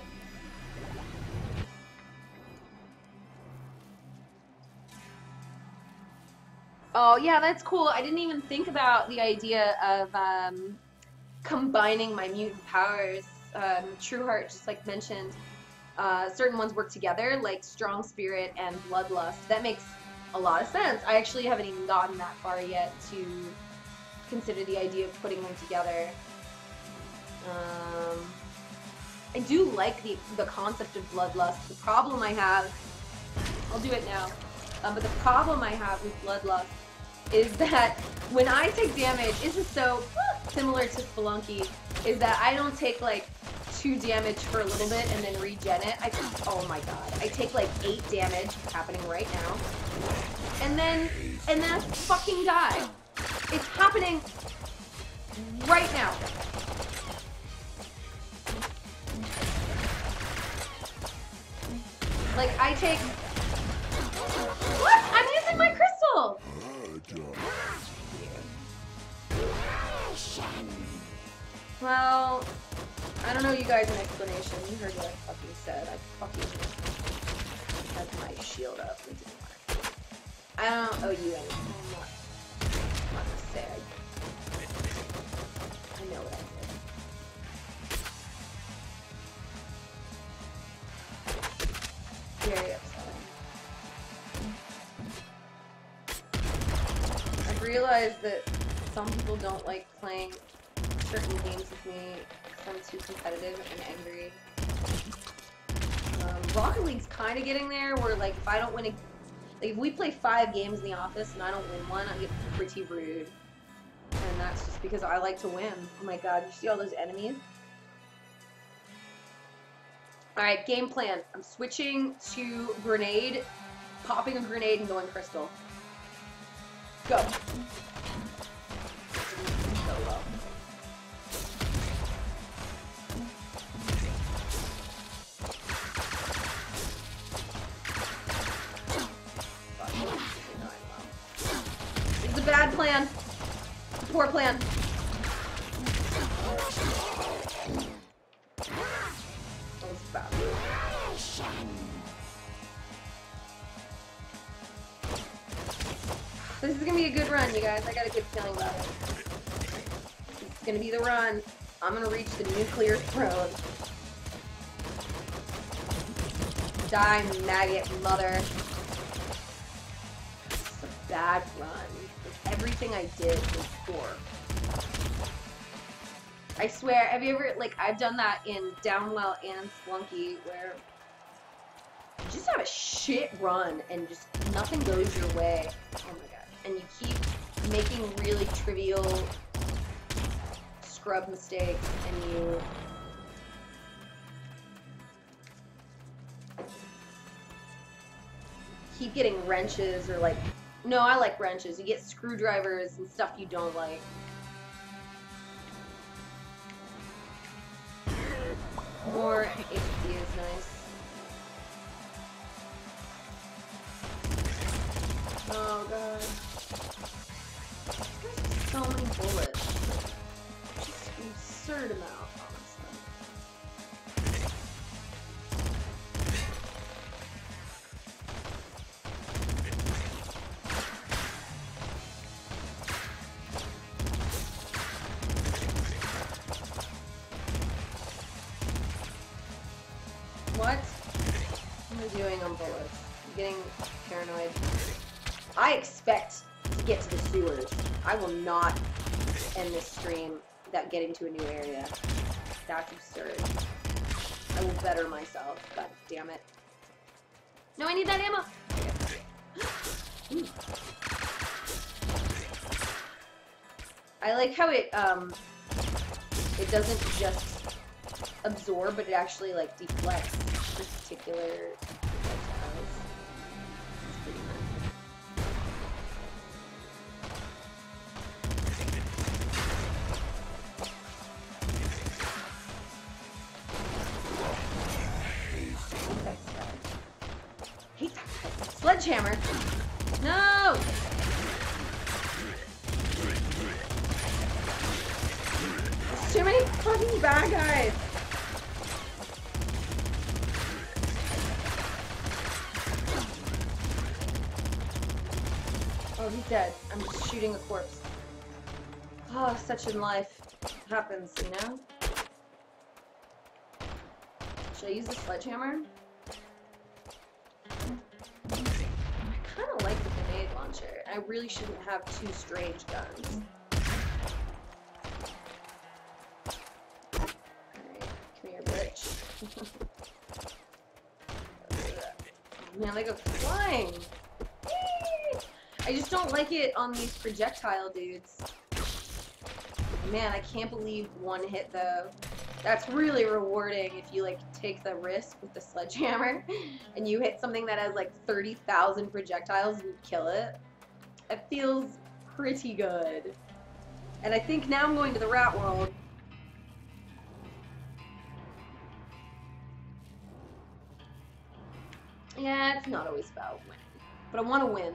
Oh yeah, that's cool. I didn't even think about the idea of um, combining my mutant powers. Um, Trueheart just like mentioned, uh, certain ones work together, like Strong Spirit and Bloodlust. That makes a lot of sense. I actually haven't even gotten that far yet to consider the idea of putting them together. Um, I do like the, the concept of bloodlust. The problem I have, I'll do it now, um, but the problem I have with bloodlust is that when I take damage, this is so similar to Spelunky, is that I don't take like two damage for a little bit and then regen it. I just, oh my god, I take like eight damage, happening right now, and then, and then I fucking die. It's happening right now. Like, I take... Look! I'm using my crystal! Well... I don't know you guys an explanation. You heard what I fucking said. I fucking... had my shield up. It didn't work. I don't owe you anything. I'm not... I'm not gonna say I... I know what I did. Very upsetting. I've realized that some people don't like playing certain games with me because I'm too competitive and angry. Um, Rocket League's kind of getting there, where like if I don't win a, like if we play five games in the office and I don't win one, I get pretty rude, and that's just because I like to win. Oh my god, you see all those enemies? Alright, game plan. I'm switching to grenade, popping a grenade and going crystal. Go. So well. This is a bad plan. It's a poor plan. This is gonna be a good run, you guys. I got a good feeling about it. It's gonna be the run. I'm gonna reach the Nuclear Throne. Die, maggot mother. It's a bad run. Like, everything I did was poor. I swear, have you ever, like, I've done that in Downwell and Spelunky, where you just have a shit run and just nothing goes your way. Oh my god. And you keep making really trivial scrub mistakes, and you... keep getting wrenches, or like... No, I like wrenches. You get screwdrivers and stuff you don't like. More H P is nice. Oh god. There's so many bullets. Just an absurd amount, paranoid. I expect to get to the sewers. I will not end this stream without getting to a new area. That's absurd. I will better myself. God damn it. No, I need that ammo! I like how it, um, it doesn't just absorb, but it actually, like, deflects this particular... Sledgehammer. No! There's too many fucking bad guys. Oh, he's dead. I'm just shooting a corpse. Oh, such in life. It happens, you know? Should I use the sledgehammer? I kind of like the thing. launcher. I really shouldn't have two strange guns. Alright, come here, bitch. Man, they go flying! Yay! I just don't like it on these projectile dudes. Man, I can't believe one hit though. That's really rewarding if you like take the risk with the sledgehammer and you hit something that has like thirty thousand projectiles and you kill it. It feels pretty good. And I think now I'm going to the rat world. Yeah, it's not always about winning, but I want to win.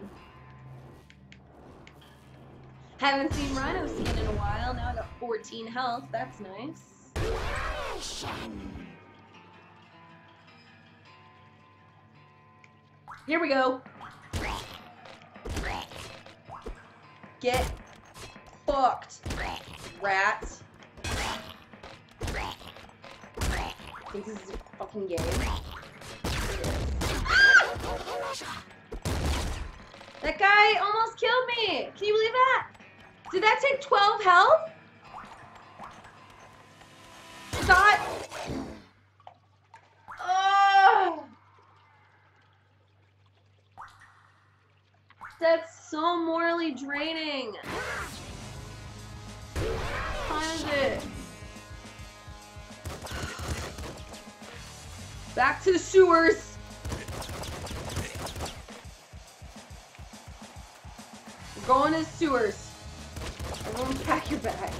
Haven't seen Rhino seen in a while. Now I got fourteen health. That's nice. Here we go. Get fucked, rat. I think this is a fucking game. Ah! That guy almost killed me. Can you believe that? Did that take twelve health? Stop! Oh! That's so morally draining. What time is it? Back to the sewers. We're going to the sewers. Everyone pack your bags.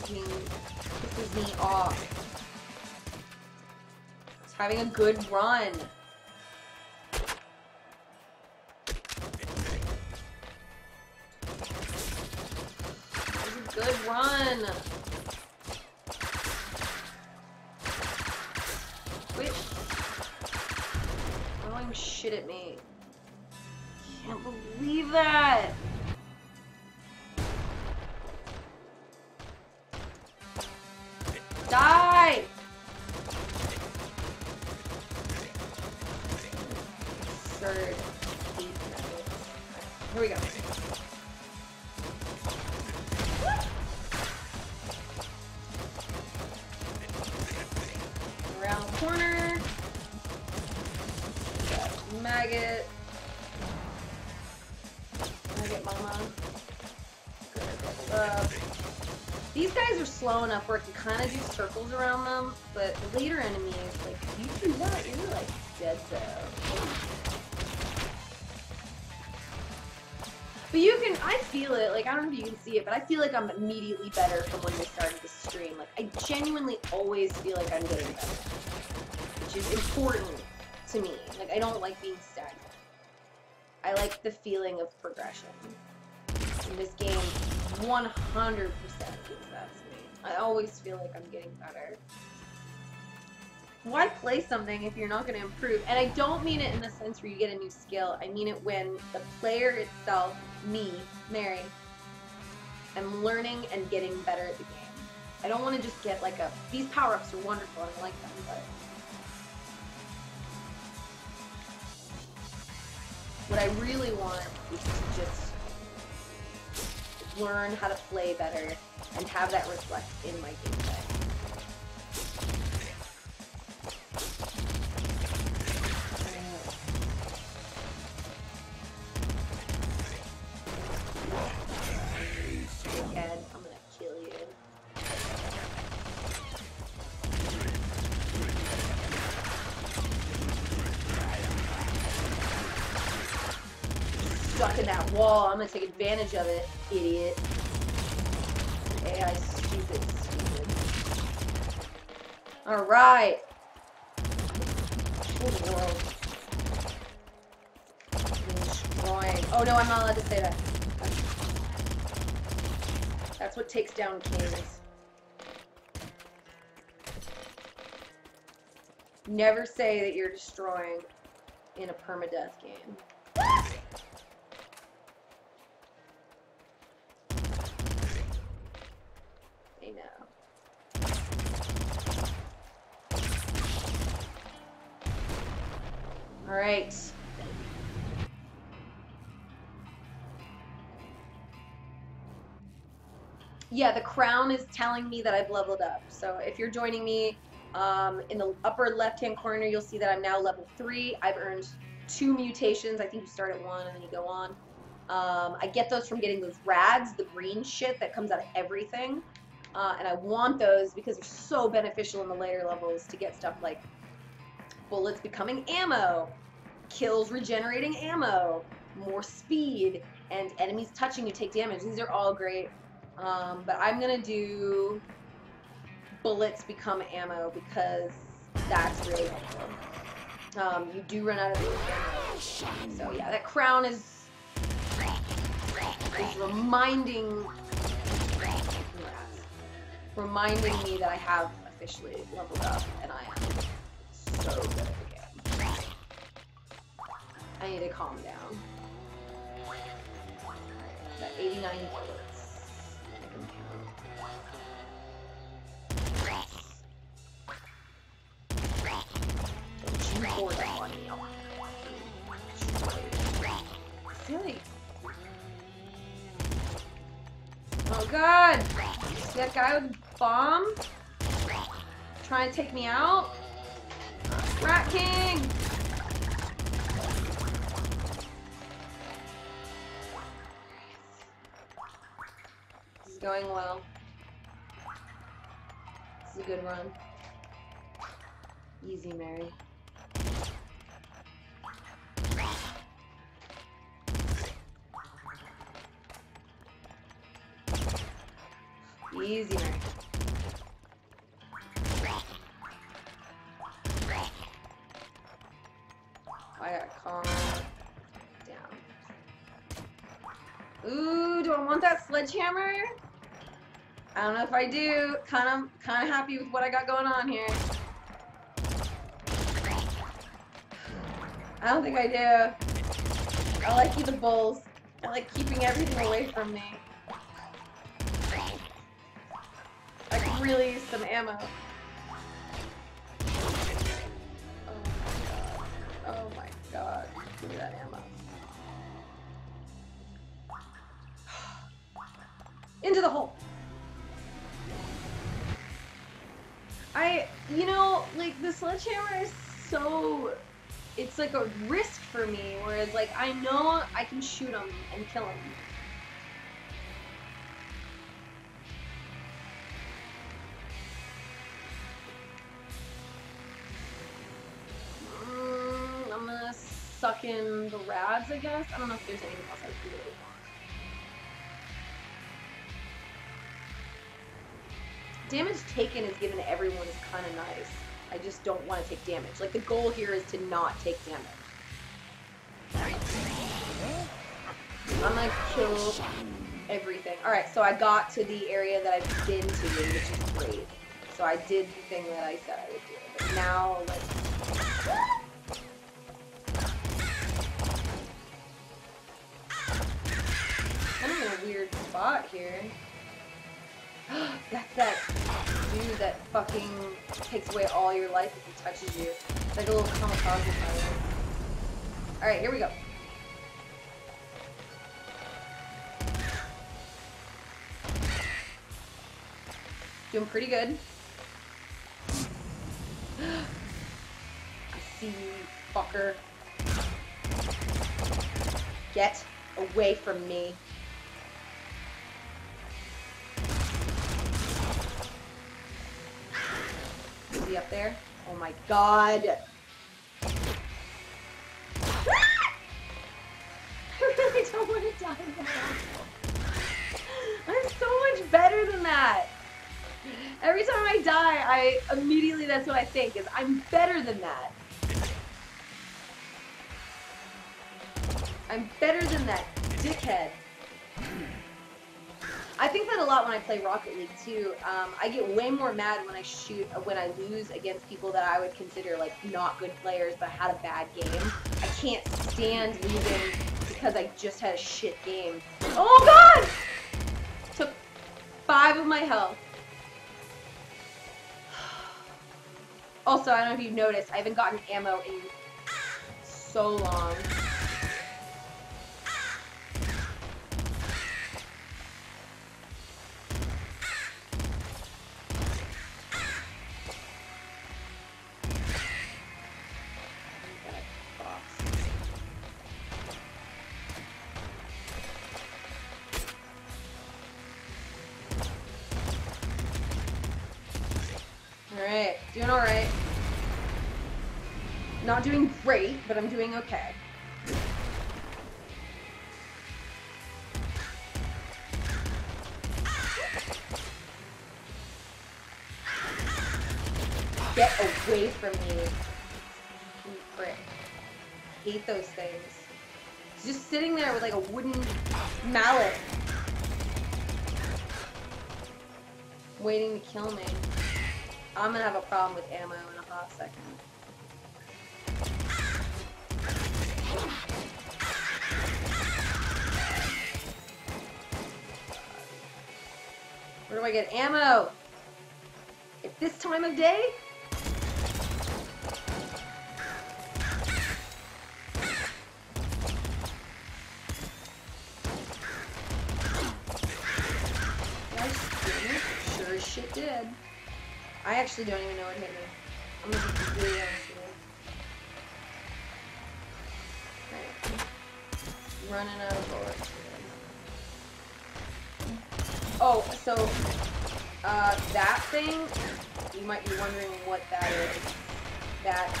Pisses me off. It's having a good run. It's a good run. Quit throwing shit at me. Can't believe that. Die! Absurd. Here we go. Around the corner. Got maggot. Maggot mama. Good. These guys are slow enough where I can kind of do circles around them, but the later enemies, like, you do not, you're like dead though. But you can, I feel it, like, I don't know if you can see it, but I feel like I'm immediately better from when we started the stream. Like, I genuinely always feel like I'm getting better, which is important to me. Like, I don't like being stagnant. I like the feeling of progression. In this game, one hundred percent. I always feel like I'm getting better. Why play something if you're not going to improve? And I don't mean it in the sense where you get a new skill. I mean it when the player itself, me, Mary, I'm learning and getting better at the game. I don't want to just get like a, these power-ups are wonderful and I like them, but what I really want is to just learn how to play better and have that reflect in my gameplay. Again, I'm gonna kill you. Stuck in that wall. I'm gonna take advantage of it, idiot. A I stupid, stupid. Alright! Kill the world. Destroying. Oh no, I'm not allowed to say that. That's what takes down kings. Never say that you're destroying in a permadeath game. All right. Yeah, the crown is telling me that I've leveled up. So if you're joining me um, in the upper left-hand corner, you'll see that I'm now level three. I've earned two mutations. I think you start at one and then you go on. Um, I get those from getting those rags, the green shit that comes out of everything. Uh, and I want those because they're so beneficial in the later levels to get stuff like bullets becoming ammo, kills regenerating ammo, more speed, and enemies touching you take damage. These are all great. Um, but I'm going to do bullets become ammo because that's really helpful. Um, you do run out of ammo. So yeah, that crown is, is reminding, reminding me that I have officially leveled up and I am so good at the game. I need to calm down. That eighty-nine bullets. Pour that on you. Silly. Oh god! See that guy with the bomb? Trying to take me out? Rat King! This is going well. This is a good run. Easy, Mary. Easier. I gotta calm down. Ooh, do I want that sledgehammer? I don't know if I do. Kind of, kind of happy with what I got going on here. I don't think I do. I like the bowls. I like keeping everything away from me. Really some ammo. Oh my god. Give me that ammo. Into the hole. I, you know, like the sledgehammer is so, it's like a risk for me, whereas like I know I can shoot him and kill him. Suck in the rads, I guess. I don't know if there's anything else I really want. Damage taken is given to everyone is kind of nice. I just don't want to take damage. Like, the goal here is to not take damage. I'm gonna kill everything. Alright, so I got to the area that I've been to, which is great. So I did the thing that I said I would do. But now, let's... weird spot here. That's that dude that fucking takes away all your life if he touches you. It's like a little kamikaze kind. Alright, here we go. Doing pretty good. I see you, fucker. Get away from me. Up there. Oh my god. Ah! I really don't want to die now. I'm so much better than that. Every time I die, I immediately, that's what I think, is I'm better than that. I'm better than that dickhead. I think that a lot when I play Rocket League too. Um, I get way more mad when I shoot when I lose against people that I would consider like not good players, but had a bad game. I can't stand losing because I just had a shit game. Oh god! Took five of my health. Also, I don't know if you've noticed, I haven't gotten ammo in so long. I'm doing great, but I'm doing okay. Get away from me, you prick. Hate those things. It's just sitting there with like a wooden mallet, waiting to kill me. I'm gonna have a problem with ammo in a hot second. Where do I get ammo? At this time of day? Sure as shit did. I actually don't even know what hit me. I'm gonna be completely honest with you. Right. Running out of bullets. Oh, so, uh, that thing, you might be wondering what that is, that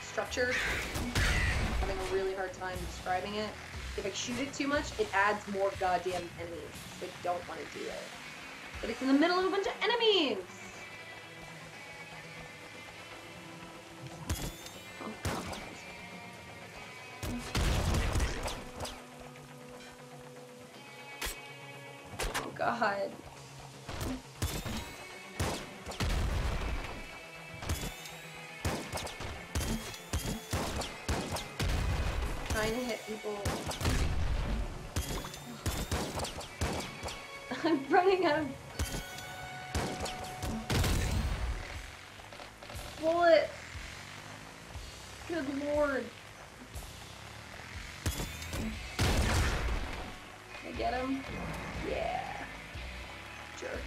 structure, I'm having a really hard time describing it. If I shoot it too much, it adds more goddamn enemies, so I don't want to do it. But it's in the middle of a bunch of enemies! God. Trying to hit people. I'm running out of bullets. Good lord. Can I get him? Yeah. Sure.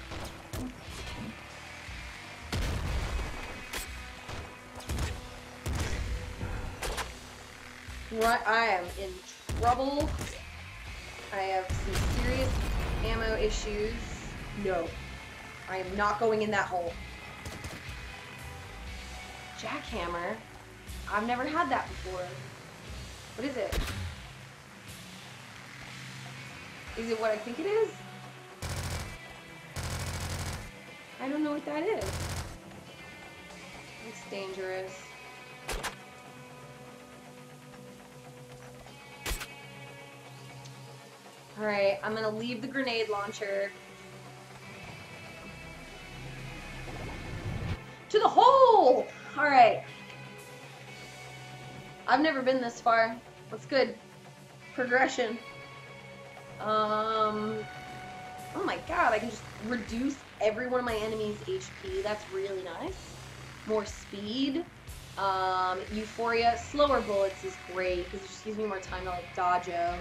Right, I am in trouble. I have some serious ammo issues. No. I am not going in that hole. Jackhammer? I've never had that before. What is it? Is it what I think it is? I don't know what that is. It's dangerous. Alright, I'm gonna leave the grenade launcher. To the hole! Alright. I've never been this far. That's good. Progression. Um... Oh my god, I can just reduce every one of my enemies' H P. That's really nice. More speed. Um, Euphoria. Slower bullets is great because it just gives me more time to like dodge them.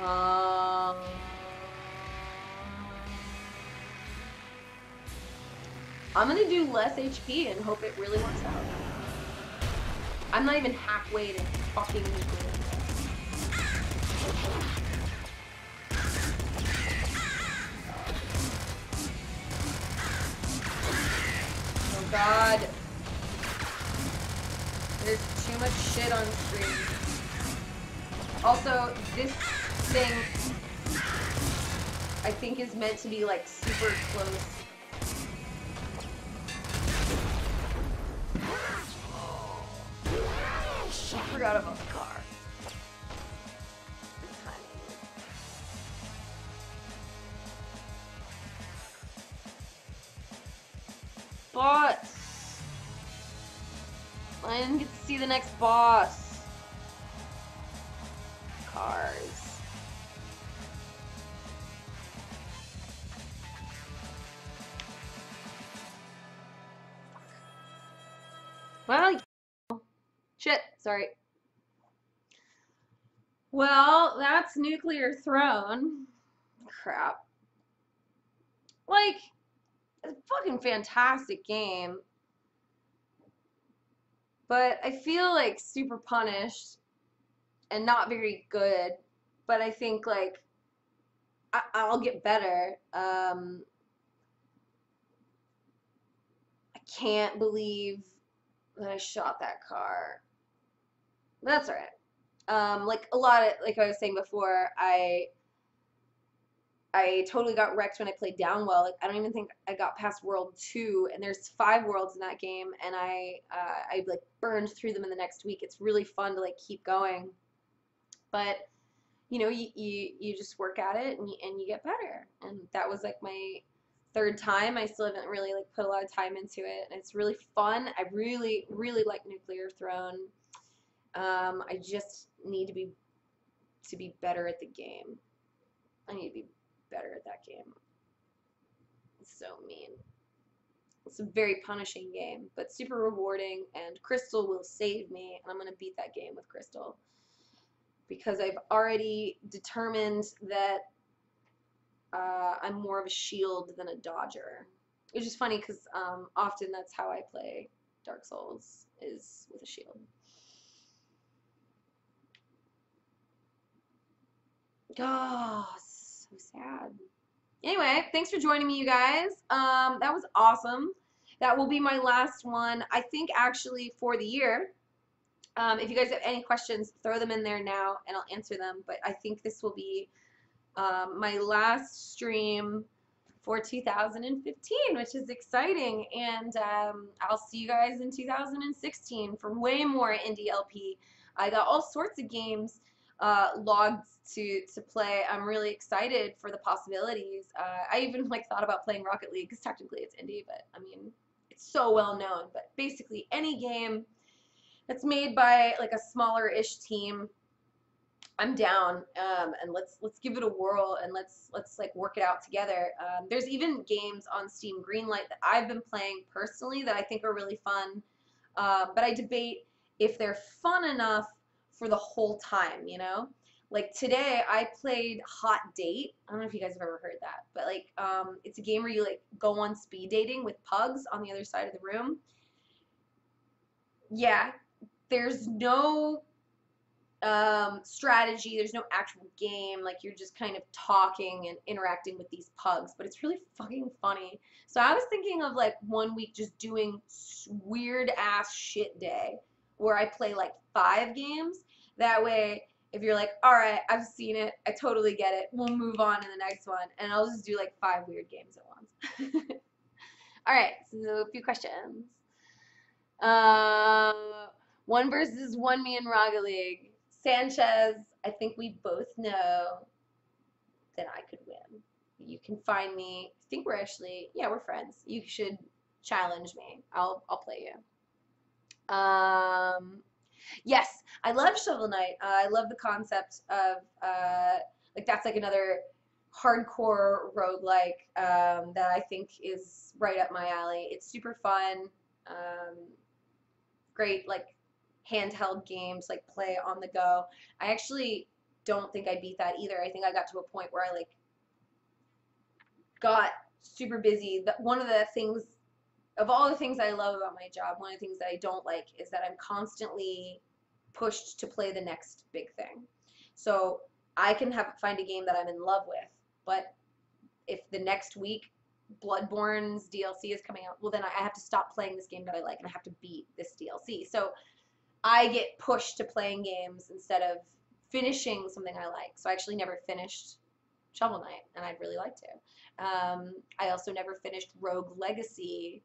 Um, I'm going to do less H P and hope it really works out. I'm not even halfway to fucking nuclear. God, there's too much shit on the screen. Also, this thing, I think, is meant to be, like, super close. I forgot about the car. But I didn't get to see the next boss. Cars. Well, shit, sorry. Well, that's Nuclear Throne. Crap. Like, it's a fucking fantastic game. But I feel like super punished and not very good. But I think, like, I I'll get better. Um, I can't believe that I shot that car. That's all right. Um, like a lot of, like I was saying before, I I totally got wrecked when I played Downwell. Like I don't even think I got past World Two, and there's five worlds in that game, and I uh, I like burned through them in the next week. It's really fun to like keep going, but you know, you you, you just work at it and you, and you get better. And that was like my third time. I still haven't really like put a lot of time into it, and it's really fun. I really really like Nuclear Throne. Um, I just need to be to be better at the game. I need to be better at that game. It's so mean. It's a very punishing game, but super rewarding, and Crystal will save me, and I'm gonna beat that game with Crystal. Because I've already determined that uh, I'm more of a shield than a dodger. Which is funny because um, often that's how I play Dark Souls, is with a shield. Oh, so sad. Anyway, thanks for joining me, you guys. Um, that was awesome. That will be my last one, I think, actually, for the year. Um, if you guys have any questions, throw them in there now, and I'll answer them. But I think this will be um, my last stream for two thousand fifteen, which is exciting. And um, I'll see you guys in two thousand sixteen for way more Indie L P. I got all sorts of games Uh, logged to to play. I'm really excited for the possibilities. Uh, I even like thought about playing Rocket League because technically it's indie, but I mean it's so well known. But basically any game that's made by like a smaller-ish team, I'm down. Um, and let's let's give it a whirl and let's let's like work it out together. Um, there's even games on Steam Greenlight that I've been playing personally that I think are really fun. Uh, but I debate if they're fun enough for the whole time, you know? Like today I played Hot Date. I don't know if you guys have ever heard that, but like um, it's a game where you like go on speed dating with pugs on the other side of the room. Yeah, there's no um, strategy, there's no actual game, like you're just kind of talking and interacting with these pugs, but it's really fucking funny. So I was thinking of like one week just doing weird ass shit day where I play like five games. That way, if you're like, all right, I've seen it, I totally get it, we'll move on to the next one, and I'll just do like five weird games at once. All right, so a few questions. Uh, one versus one me in Rocket League. Sanchez, I think we both know that I could win. You can find me. I think we're actually, yeah, we're friends. You should challenge me. I'll, I'll play you. Um, yes, I love Shovel Knight. Uh, I love the concept of, uh, like that's like another hardcore roguelike, um, that I think is right up my alley. It's super fun. Um, great, like handheld games, like play on the go. I actually don't think I beat that either. I think I got to a point where I like got super busy. That one of the things Of all the things I love about my job, one of the things that I don't like is that I'm constantly pushed to play the next big thing. So I can have find a game that I'm in love with, but if the next week Bloodborne's D L C is coming out, well then I have to stop playing this game that I like and I have to beat this D L C. So I get pushed to playing games instead of finishing something I like. So I actually never finished Shovel Knight, and I'd really like to. Um, I also never finished Rogue Legacy.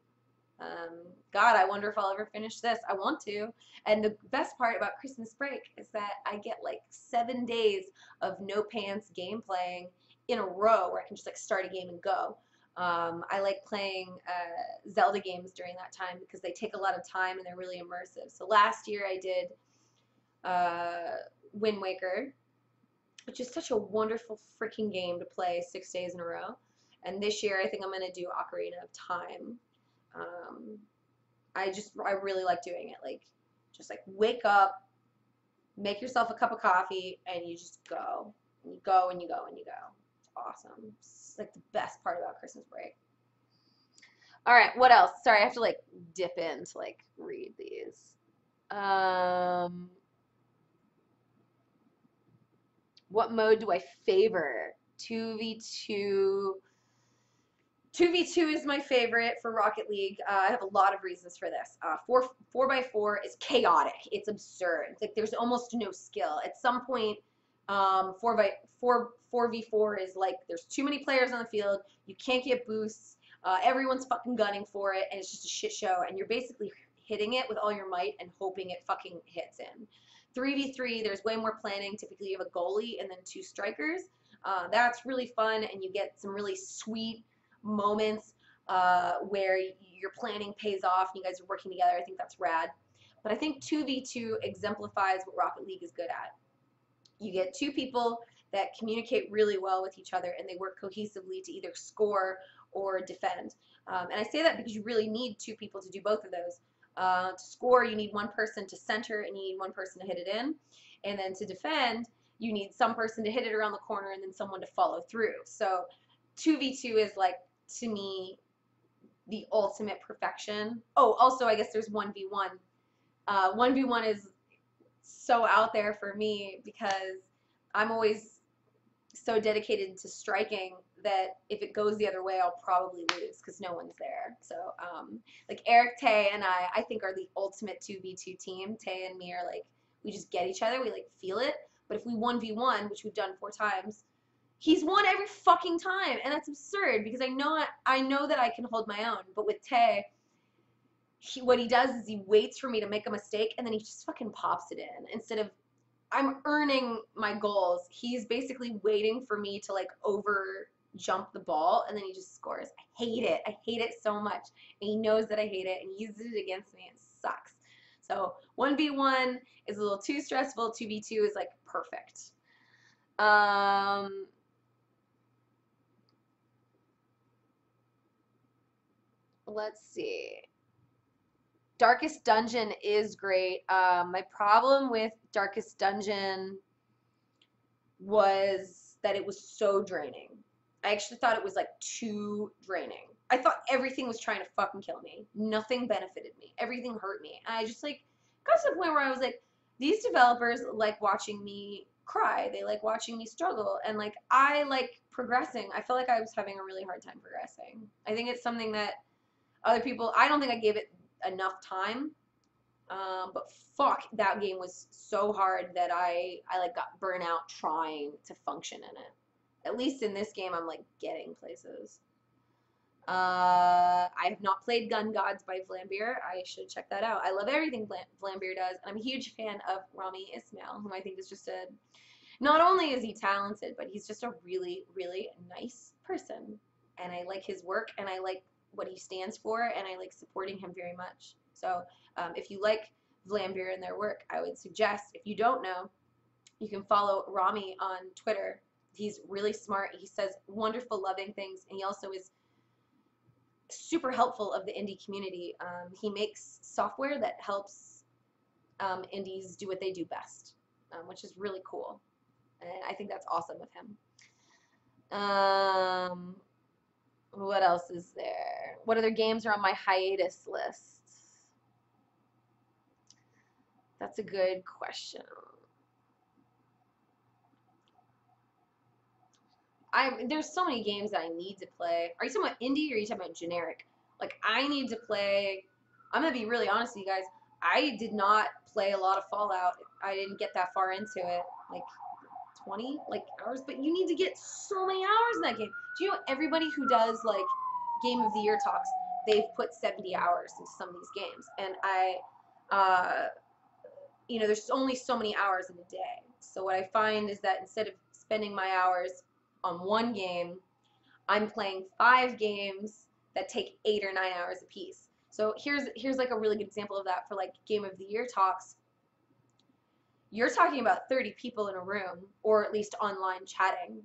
Um, God, I wonder if I'll ever finish this. I want to. And the best part about Christmas break is that I get like seven days of no pants game playing in a row where I can just like start a game and go. Um, I like playing uh, Zelda games during that time because they take a lot of time and they're really immersive. So last year I did uh, Wind Waker, which is such a wonderful freaking game to play six days in a row. And this year I think I'm going to do Ocarina of Time. Um, I just, I really like doing it. Like, just like wake up, make yourself a cup of coffee, and you just go. And you go and you go and you go. It's awesome. It's like the best part about Christmas break. All right, what else? Sorry, I have to like dip in to like read these. Um, what mode do I favor? two v two. two v two is my favorite for Rocket League. Uh, I have a lot of reasons for this. Uh, four, four by four is chaotic. It's absurd. It's like there's almost no skill. At some point, um, four by four, four v four is like there's too many players on the field. You can't get boosts. Uh, everyone's fucking gunning for it, and it's just a shit show. And you're basically hitting it with all your might and hoping it fucking hits in. three v three, there's way more planning. Typically, you have a goalie and then two strikers. Uh, that's really fun, and you get some really sweet moments uh, where your planning pays off and you guys are working together. I think that's rad. But I think two v two exemplifies what Rocket League is good at. You get two people that communicate really well with each other and they work cohesively to either score or defend. Um, and I say that because you really need two people to do both of those. Uh, to score, you need one person to center and you need one person to hit it in. And then to defend, you need some person to hit it around the corner and then someone to follow through. So two v two is like, to me, the ultimate perfection. Oh, also, I guess there's one v one. Uh, one v one is so out there for me because I'm always so dedicated to striking that if it goes the other way, I'll probably lose because no one's there. So, um, like, Eric, Tay, and I, I think are the ultimate two v two team. Tay and me are like, we just get each other. We, like, feel it. But if we one v one, which we've done four times, he's won every fucking time, and that's absurd because I know I know that I can hold my own. But with Tay, he, what he does is he waits for me to make a mistake, and then he just fucking pops it in. Instead of I'm earning my goals, he's basically waiting for me to like over jump the ball, and then he just scores. I hate it. I hate it so much, and he knows that I hate it, and he uses it against me. It sucks. So one v one is a little too stressful. two v two is like perfect. Um. Let's see. Darkest Dungeon is great. Um, my problem with Darkest Dungeon was that it was so draining. I actually thought it was like too draining. I thought everything was trying to fucking kill me. Nothing benefited me. Everything hurt me. And I just like got to the point where I was like, these developers like watching me cry. They like watching me struggle. And like I like progressing. I felt like I was having a really hard time progressing. I think it's something that other people, I don't think I gave it enough time, um, but fuck, that game was so hard that I, I like got burnt out trying to function in it. At least in this game, I'm like getting places. Uh, I have not played Gun Gods by Vlambeer. I should check that out. I love everything Vlambeer does, and I'm a huge fan of Rami Ismail, whom I think is just a, not only is he talented, but he's just a really, really nice person, and I like his work, and I like what he stands for, and I like supporting him very much. So um, if you like Vlambeer and their work, I would suggest, if you don't know, you can follow Rami on Twitter. He's really smart. He says wonderful, loving things, and he also is super helpful of the indie community. Um, he makes software that helps um, indies do what they do best, um, which is really cool, and I think that's awesome of him. Um, What else is there? What other games are on my hiatus list? That's a good question. I there's so many games that I need to play. Are you talking about indie or are you talking about generic? Like I need to play, I'm gonna be really honest with you guys, I did not play a lot of Fallout. I didn't get that far into it. Like twenty like hours, but you need to get so many hours in that game. Do you know everybody who does like game of the year talks, they've put seventy hours into some of these games, and I uh you know, there's only so many hours in a day. So what I find is that instead of spending my hours on one game, I'm playing five games that take eight or nine hours a piece. So here's here's like a really good example of that for like game of the year talks. You're talking about thirty people in a room, or at least online chatting.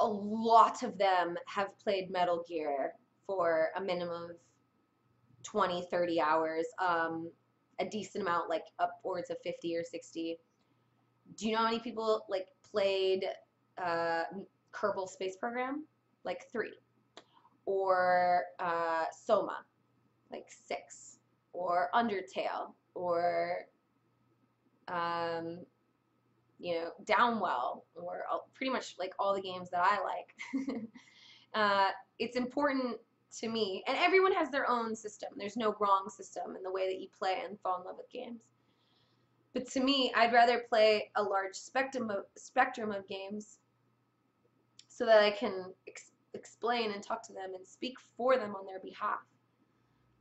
A lot of them have played Metal Gear for a minimum of twenty, thirty hours, um, a decent amount, like upwards of fifty or sixty. Do you know how many people like played uh, Kerbal Space Program? Like three. Or uh, Soma, like six. Or Undertale, or um, you know, Downwell, or all, pretty much like all the games that I like. uh, it's important to me, and everyone has their own system. There's no wrong system in the way that you play and fall in love with games. But to me, I'd rather play a large spectrum of, spectrum of games so that I can ex explain and talk to them and speak for them on their behalf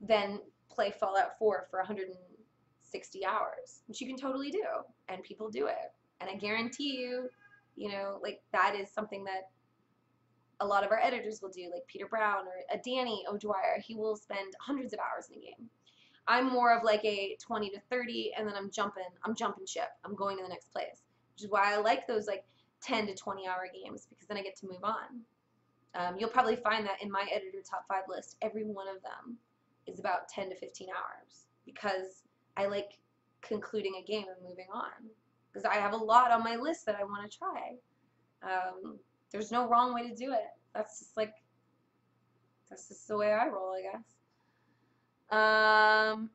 than play Fallout four for one hundred sixty hours, which you can totally do, and people do it. And I guarantee you, you know, like that is something that a lot of our editors will do, like Peter Brown or a Danny O'Dwyer. He will spend hundreds of hours in a game. I'm more of like a twenty to thirty, and then I'm jumping, I'm jumping ship. I'm going to the next place, which is why I like those like ten to twenty hour games, because then I get to move on. Um, you'll probably find that in my editor top five list, every one of them is about ten to fifteen hours, because I like concluding a game and moving on, because I have a lot on my list that I want to try. Um, there's no wrong way to do it. That's just like, that's just the way I roll, I guess. Um,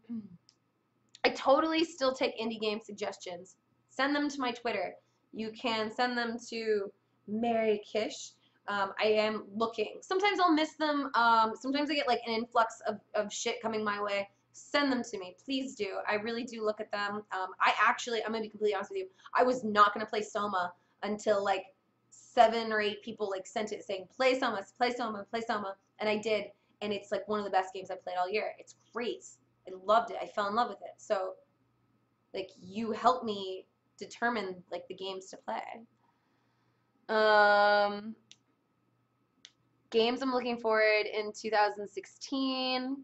I totally still take indie game suggestions. Send them to my Twitter. You can send them to Mary Kish. Um, I am looking. Sometimes I'll miss them. Um, sometimes I get like an influx of, of shit coming my way. Send them to me. Please do. I really do look at them. Um, I actually, I'm going to be completely honest with you, I was not going to play Soma until like seven or eight people like sent it saying, play Soma, play Soma, play Soma. And I did. And it's like one of the best games I played all year. It's great. I loved it. I fell in love with it. So like you helped me determine like the games to play. Um, games I'm looking forward in two thousand sixteen.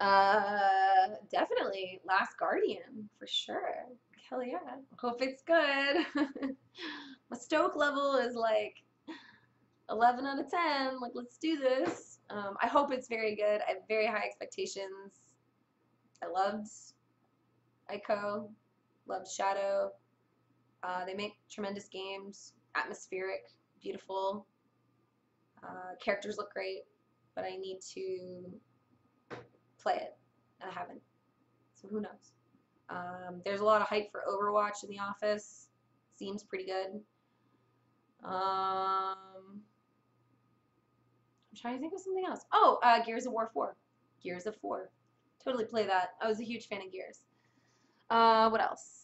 Uh, definitely Last Guardian for sure. Hell yeah. Hope it's good. My stoke level is like eleven out of ten, like let's do this. Um, I hope it's very good. I have very high expectations. I loved Ico, loved Shadow. Uh, they make tremendous games, atmospheric, beautiful. Uh, characters look great, but I need to play it. I haven't, so who knows? Um, there's a lot of hype for Overwatch in the office. Seems pretty good. Um, I'm trying to think of something else. Oh, uh, Gears of War four. Gears of War. Totally play that. I was a huge fan of Gears. Uh, what else?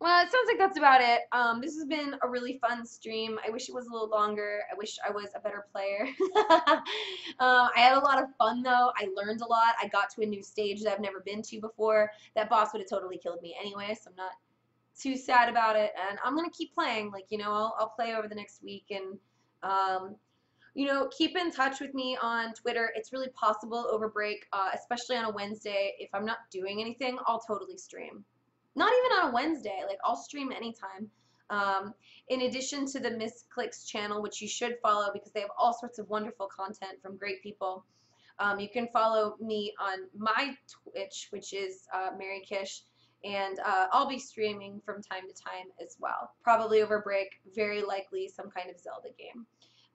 Well, it sounds like that's about it. Um, this has been a really fun stream. I wish it was a little longer. I wish I was a better player. uh, I had a lot of fun, though. I learned a lot. I got to a new stage that I've never been to before. That boss would have totally killed me anyway, so I'm not too sad about it. And I'm going to keep playing. Like, you know, I'll, I'll play over the next week. And, um, you know, keep in touch with me on Twitter. It's really possible over break, uh, especially on a Wednesday. If I'm not doing anything, I'll totally stream. Not even on a Wednesday, like I'll stream anytime. Um, in addition to the Misclicks channel, which you should follow because they have all sorts of wonderful content from great people. Um, you can follow me on my Twitch, which is uh, Mary Kish, and uh, I'll be streaming from time to time as well. Probably over break, very likely some kind of Zelda game.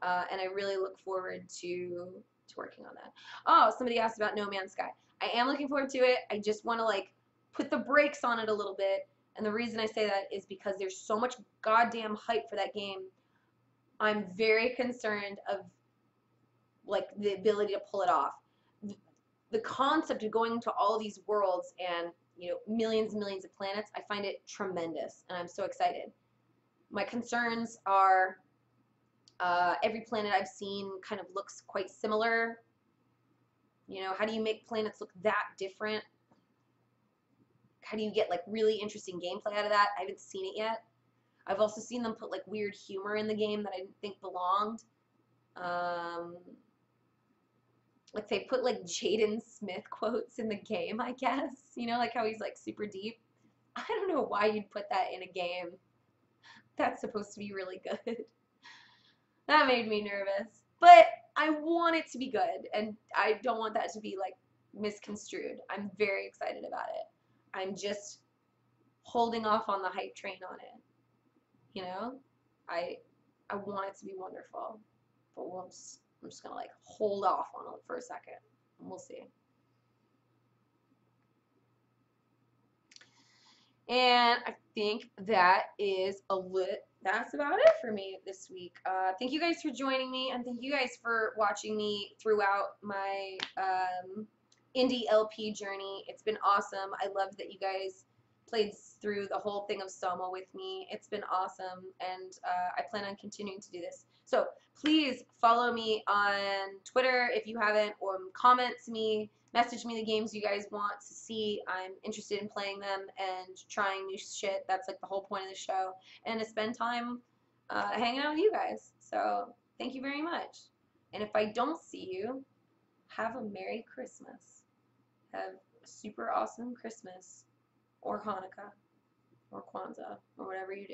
Uh, and I really look forward to, to working on that. Oh, somebody asked about No Man's Sky. I am looking forward to it. I just want to like put the brakes on it a little bit, and the reason I say that is because there's so much goddamn hype for that game. I'm very concerned of like the ability to pull it off. The concept of going to all these worlds and, you know, millions and millions of planets, I find it tremendous, and I'm so excited. My concerns are uh, every planet I've seen kind of looks quite similar. You know, how do you make planets look that different? How do you get like really interesting gameplay out of that? I haven't seen it yet. I've also seen them put like weird humor in the game that I didn't think belonged. Um, like they put like Jaden Smith quotes in the game, I guess. You know, like how he's like super deep. I don't know why you'd put that in a game. That's supposed to be really good. That made me nervous. But I want it to be good, and I don't want that to be like misconstrued. I'm very excited about it. I'm just holding off on the hype train on it. You know, I I want it to be wonderful, but we'll just, I'm just gonna like hold off on it for a second. And we'll see. And I think that is a lit. That's about it for me this week. Uh, thank you guys for joining me, and thank you guys for watching me throughout my um, indie L P journey. It's been awesome. I love that you guys played through the whole thing of Soma with me. It's been awesome, and uh, I plan on continuing to do this. So please follow me on Twitter if you haven't, or comment to me, message me the games you guys want to see. I'm interested in playing them and trying new shit. That's like the whole point of the show, and to spend time uh, hanging out with you guys. So thank you very much. And if I don't see you, have a Merry Christmas. Have a super awesome Christmas. Or Hanukkah, or Kwanzaa, or whatever you do.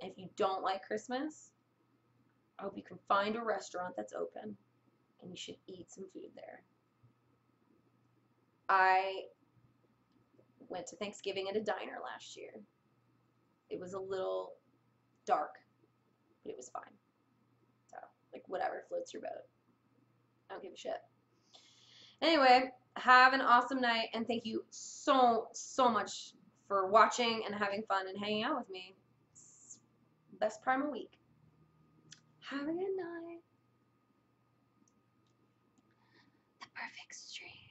And if you don't like Christmas, I hope you can find a restaurant that's open, and you should eat some food there. I went to Thanksgiving at a diner last year. It was a little dark, but it was fine. So, like, whatever floats your boat. I don't give a shit. Anyway, have an awesome night, and thank you so, so much for watching and having fun and hanging out with me. It's best Primal week. Have a good night. The perfect stream.